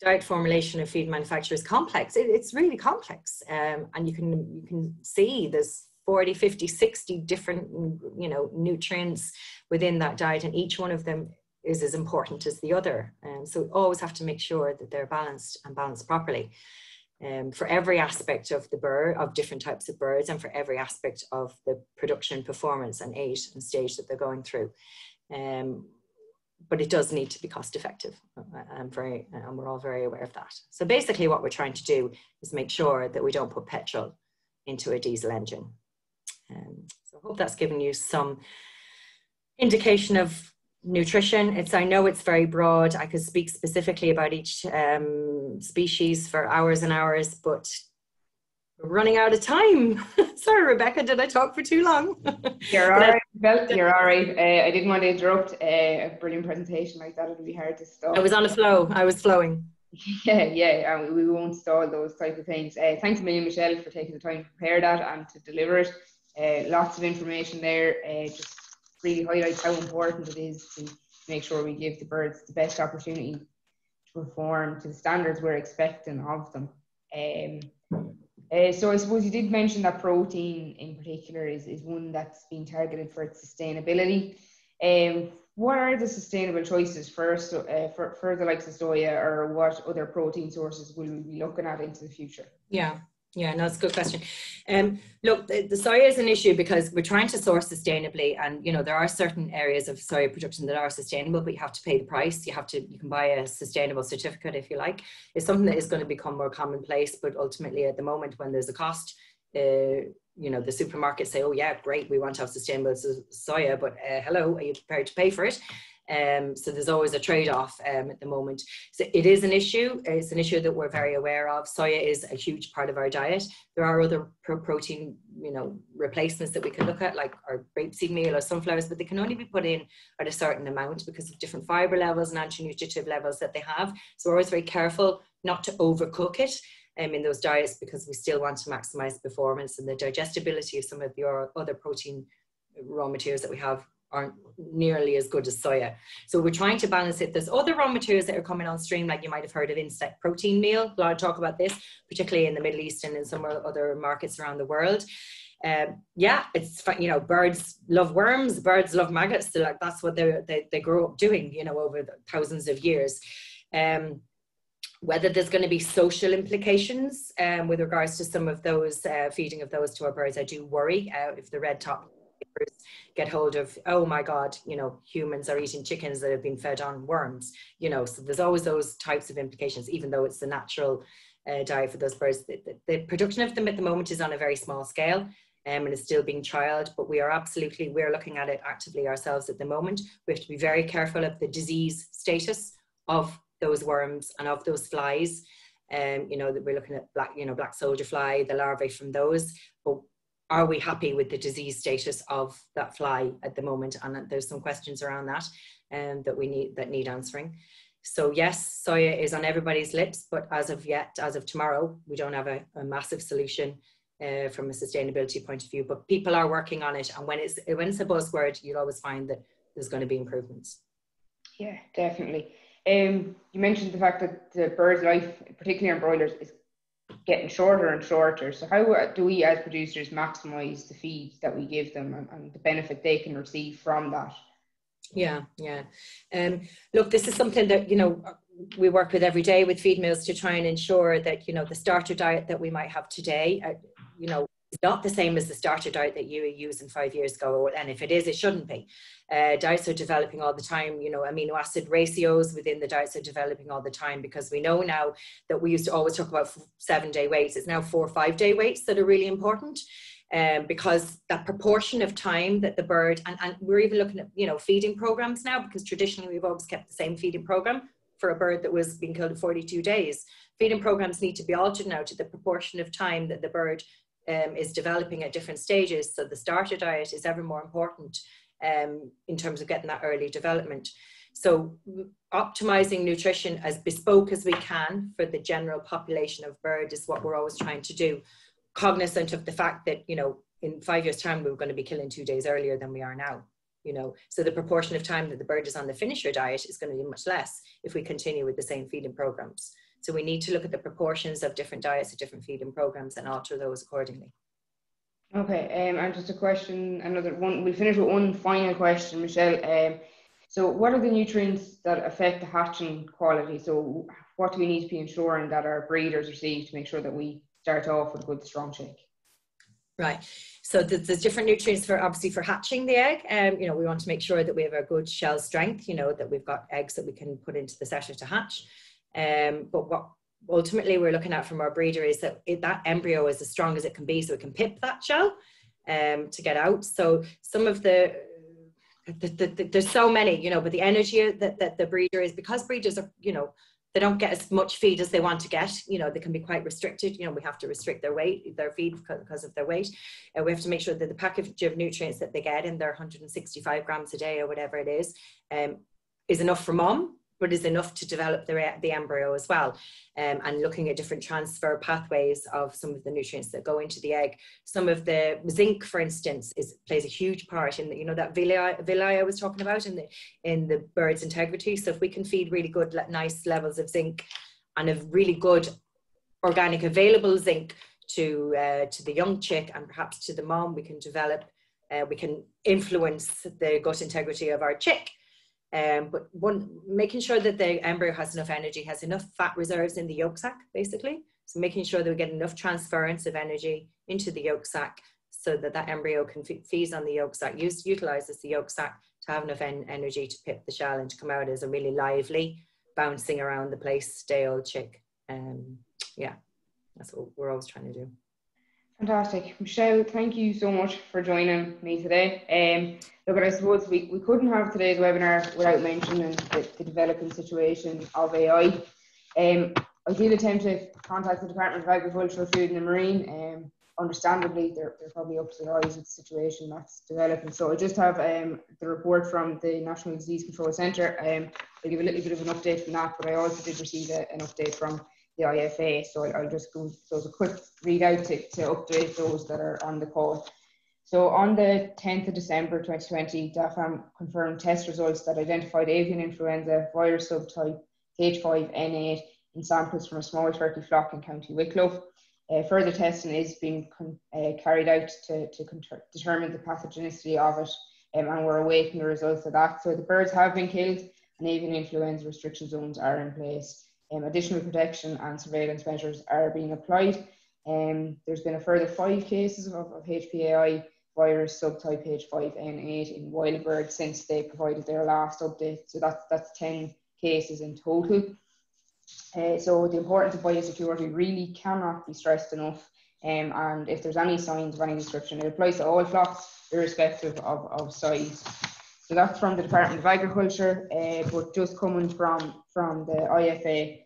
Diet formulation of feed manufacture is complex. It, it's really complex. Um, and you can, you can see there's forty, fifty, sixty different, you know, nutrients within that diet, and each one of them is as important as the other. Um, so we always have to make sure that they're balanced and balanced properly um, for every aspect of the bird, of different types of birds, and for every aspect of the production, performance, and age and stage that they're going through. Um, But it does need to be cost effective. I'm very, and we're all very aware of that. So basically what we're trying to do is make sure that we don't put petrol into a diesel engine. Um, so I hope that's given you some indication of nutrition. It's, I know it's very broad. I could speak specifically about each um, species for hours and hours, but we're running out of time. Sorry, Rebecca, did I talk for too long? You're all right. You're all right. Uh, I didn't want to interrupt uh, a brilliant presentation like that. It would be hard to stop. I was on a flow. I was flowing. Yeah, yeah. And we won't stall those type of things. Uh, thanks a million, Michelle, for taking the time to prepare that and to deliver it. Uh, lots of information there. Uh, just really highlights how important it is to make sure we give the birds the best opportunity to perform to the standards we're expecting of them. Um, Uh, so I suppose you did mention that protein in particular is, is one that's being targeted for its sustainability. Um, what are the sustainable choices for, uh, for, for the likes of soya, or what other protein sources will we be looking at into the future? Yeah, yeah, no, that's a good question. Um, look, the, the soya is an issue because we're trying to source sustainably, and, you know, there are certain areas of soya production that are sustainable, but you have to pay the price. You have to, you can buy a sustainable certificate if you like. It's something that is going to become more commonplace, but ultimately at the moment when there's a cost, uh, you know, the supermarkets say, oh yeah, great, we want to have sustainable soya, but uh, hello, are you prepared to pay for it? Um, so there's always a trade-off um, at the moment. So it is an issue. It's an issue that we're very aware of. Soya is a huge part of our diet. There are other pro protein, you know, replacements that we can look at, like our grapeseed meal or sunflowers, but they can only be put in at a certain amount because of different fiber levels and anti-nutritive levels that they have. So we're always very careful not to overcook it um, in those diets, because we still want to maximize performance, and the digestibility of some of the other protein raw materials that we have aren't nearly as good as soya. So we're trying to balance it. There's other raw materials that are coming on stream, like you might have heard of insect protein meal. A lot of talk about this, particularly in the Middle East and in some other markets around the world. Um, yeah, it's, you know, birds love worms, birds love maggots. So like that's what they, they, they grow up doing, you know, over thousands of years. Um, whether there's going to be social implications um, with regards to some of those, uh, feeding of those to our birds, I do worry uh, if the red top get hold of, oh my God, you know, humans are eating chickens that have been fed on worms, you know, so there's always those types of implications, even though it's the natural uh, diet for those birds. The, the, the production of them at the moment is on a very small scale um, and is still being trialed, but we are absolutely, we're looking at it actively ourselves at the moment. We have to be very careful of the disease status of those worms and of those flies. Um, you know, that we're looking at black, you know, black soldier fly, the larvae from those, but are we happy with the disease status of that fly at the moment? And there's some questions around that and um, that we need that need answering. So yes, soya is on everybody's lips, but as of yet, as of tomorrow, we don't have a, a massive solution uh, from a sustainability point of view, but people are working on it. And when it's, when it's a buzzword, you'll always find that there's going to be improvements. Yeah, definitely. Um, you mentioned the fact that the bird's life, particularly on broilers, is getting shorter and shorter. So how do we as producers maximise the feed that we give them and, and the benefit they can receive from that? Yeah, yeah. Um, look, this is something that, you know, we work with every day with feed mills to try and ensure that, you know, the starter diet that we might have today, uh, you know, is not the same as the starter diet that you were using five years ago. And if it is, it shouldn't be. Uh, diets are developing all the time, you know, amino acid ratios within the diets are developing all the time, because we know now that we used to always talk about seven day weights. It's now four or five day weights that are really important, um, because that proportion of time that the bird, and, and we're even looking at, you know, feeding programs now, because traditionally we've always kept the same feeding program for a bird that was being killed at forty-two days. Feeding programs need to be altered now to the proportion of time that the bird um, is developing at different stages. So the starter diet is ever more important Um, in terms of getting that early development. So optimizing nutrition as bespoke as we can for the general population of bird is what we're always trying to do, cognizant of the fact that, you know, in five years time we were going to be killing two days earlier than we are now, you know, so the proportion of time that the bird is on the finisher diet is going to be much less if we continue with the same feeding programs. So we need to look at the proportions of different diets or different feeding programs and alter those accordingly. Okay, um, and just a question, another one. We'll finish with one final question, Michelle. Um, so what are the nutrients that affect the hatching quality? So what do we need to be ensuring that our breeders receive to make sure that we start off with a good, strong shake? Right, so there's, there's different nutrients for, obviously, for hatching the egg. Um, you know, we want to make sure that we have a good shell strength, you know, that we've got eggs that we can put into the session to hatch. Um, but what ultimately we're looking at from our breeder is that it, that embryo is as strong as it can be, so it can pip that shell um, to get out. So some of the, the, the, the there's so many, you know, but the energy that, that the breeder is, because breeders are, you know, they don't get as much feed as they want to get, you know, they can be quite restricted, you know, we have to restrict their weight, their feed because of their weight, and we have to make sure that the package of nutrients that they get in their one hundred sixty-five grams a day or whatever it is, um, is enough for mom, but is enough to develop the, the embryo as well, um, and looking at different transfer pathways of some of the nutrients that go into the egg. Some of the zinc, for instance, is plays a huge part in the, you know, that villi, villi I was talking about in the in the bird's integrity. So if we can feed really good, nice levels of zinc and a really good organic available zinc to uh, to the young chick and perhaps to the mom, we can develop, uh, we can influence the gut integrity of our chick. Um, but one, making sure that the embryo has enough energy, has enough fat reserves in the yolk sac, basically. So making sure that we get enough transference of energy into the yolk sac so that that embryo can feed on the yolk sac, use, utilizes the yolk sac to have enough en energy to pip the shell and to come out as a really lively, bouncing around the place, day old chick. Um, yeah, that's what we're always trying to do. Fantastic. Michelle, thank you so much for joining me today. Um, look, I suppose we, we couldn't have today's webinar without mentioning the, the developing situation of A I. Um, I did attempt to contact the Department of Agriculture, Food and the Marine. Um, understandably, they're, they're probably up to their eyes with the situation that's developing. So I just have um, the report from the National Disease Control Centre. Um, I'll give a little bit of an update from that, but I also did receive a, an update from the I F A, so I'll just go those a quick readout to, to update those that are on the call. So on the tenth of December twenty twenty, DAFAM confirmed test results that identified avian influenza virus subtype H five N eight in samples from a small turkey flock in County Wicklow. Uh, further testing is being uh, carried out to, to determine the pathogenicity of it, um, and we're awaiting the results of that. So the birds have been killed and avian influenza restriction zones are in place. Um, additional protection and surveillance measures are being applied. Um, there's been a further five cases of, of H P A I virus subtype H five N eight in wild birds since they provided their last update. So that's, that's ten cases in total. Uh, so the importance of biosecurity really cannot be stressed enough. Um, and if there's any signs of any description, it applies to all flocks, irrespective of, of size. So that's from the Department of Agriculture, uh, but just coming from, from the I F A.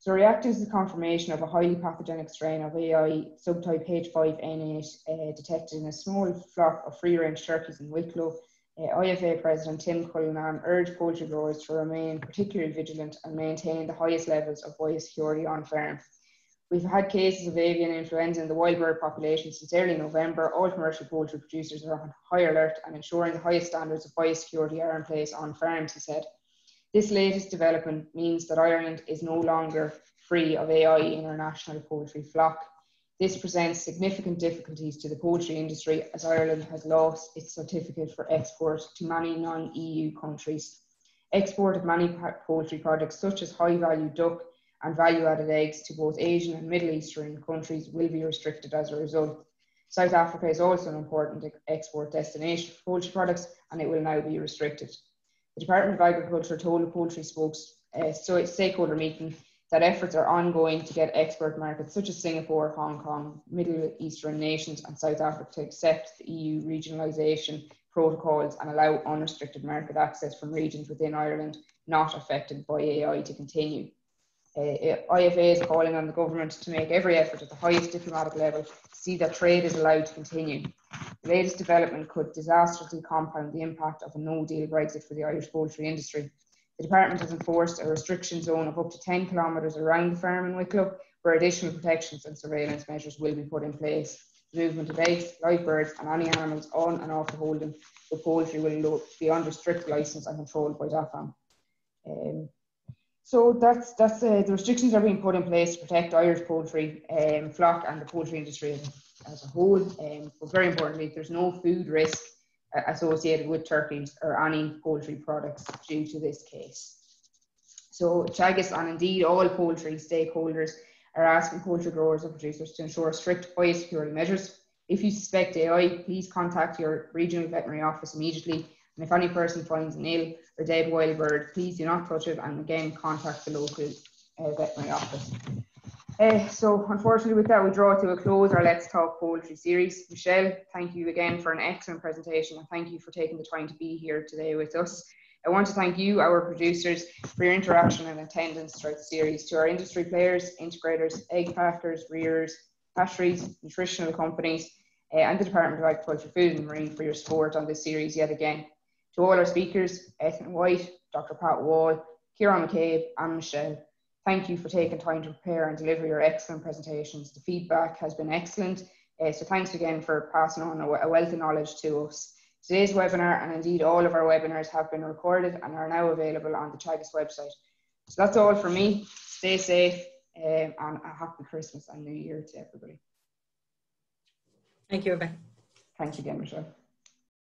So reacting to the confirmation of a highly pathogenic strain of A I subtype H five N eight uh, detected in a small flock of free-range turkeys in Wicklow, uh, I F A President Tim Cullinan urged poultry growers to remain particularly vigilant and maintain the highest levels of biosecurity on farm. We've had cases of avian influenza in the wild bird population since early November. All commercial poultry producers are on high alert and ensuring the highest standards of biosecurity are in place on farms, he said. This latest development means that Ireland is no longer free of A I in our national poultry flock. This presents significant difficulties to the poultry industry as Ireland has lost its certificate for export to many non-E U countries. Export of many poultry products such as high-value duck and value-added eggs to both Asian and Middle Eastern countries will be restricted as a result. South Africa is also an important export destination for poultry products and it will now be restricted. The Department of Agriculture told a poultry spokes, uh, stakeholder meeting that efforts are ongoing to get export markets such as Singapore, Hong Kong, Middle Eastern nations and South Africa to accept the E U regionalisation protocols and allow unrestricted market access from regions within Ireland not affected by A I to continue. Uh, I F A is calling on the government to make every effort at the highest diplomatic level to see that trade is allowed to continue. The latest development could disastrously compound the impact of a no-deal Brexit for the Irish poultry industry. The department has enforced a restriction zone of up to ten kilometres around the farm in Wicklow, where additional protections and surveillance measures will be put in place. The movement of eggs, live birds and any animals on and off the holding, the poultry will be under strict licence and controlled by DAFAM. Um, So that's, that's uh, the restrictions are being put in place to protect Irish poultry um, flock and the poultry industry as a whole. Um, but very importantly, there's no food risk uh, associated with turkeys or any poultry products due to this case. So Teagasc and indeed all poultry stakeholders are asking poultry growers and producers to ensure strict biosecurity measures. If you suspect A I, please contact your regional veterinary office immediately. And if any person finds an ill or dead wild bird, please do not touch it and again contact the local uh, veterinary office. Uh, so unfortunately with that we draw to a close our Let's Talk Poultry series. Michelle, thank you again for an excellent presentation and thank you for taking the time to be here today with us. I want to thank you, our producers, for your interaction and attendance throughout the series. To our industry players, integrators, egg packers, rearers, hatcheries, nutritional companies uh, and the Department of Agriculture, Food and Marine for your support on this series yet again. To all our speakers, Ethan White, Doctor Pat Wall, Kieran McCabe and Michelle, thank you for taking time to prepare and deliver your excellent presentations. The feedback has been excellent, uh, so thanks again for passing on a wealth of knowledge to us. Today's webinar and indeed all of our webinars have been recorded and are now available on the Teagasc website. So that's all from me. Stay safe um, and a happy Christmas and New Year to everybody. Thank you, Rebecca. Thanks again, Michelle.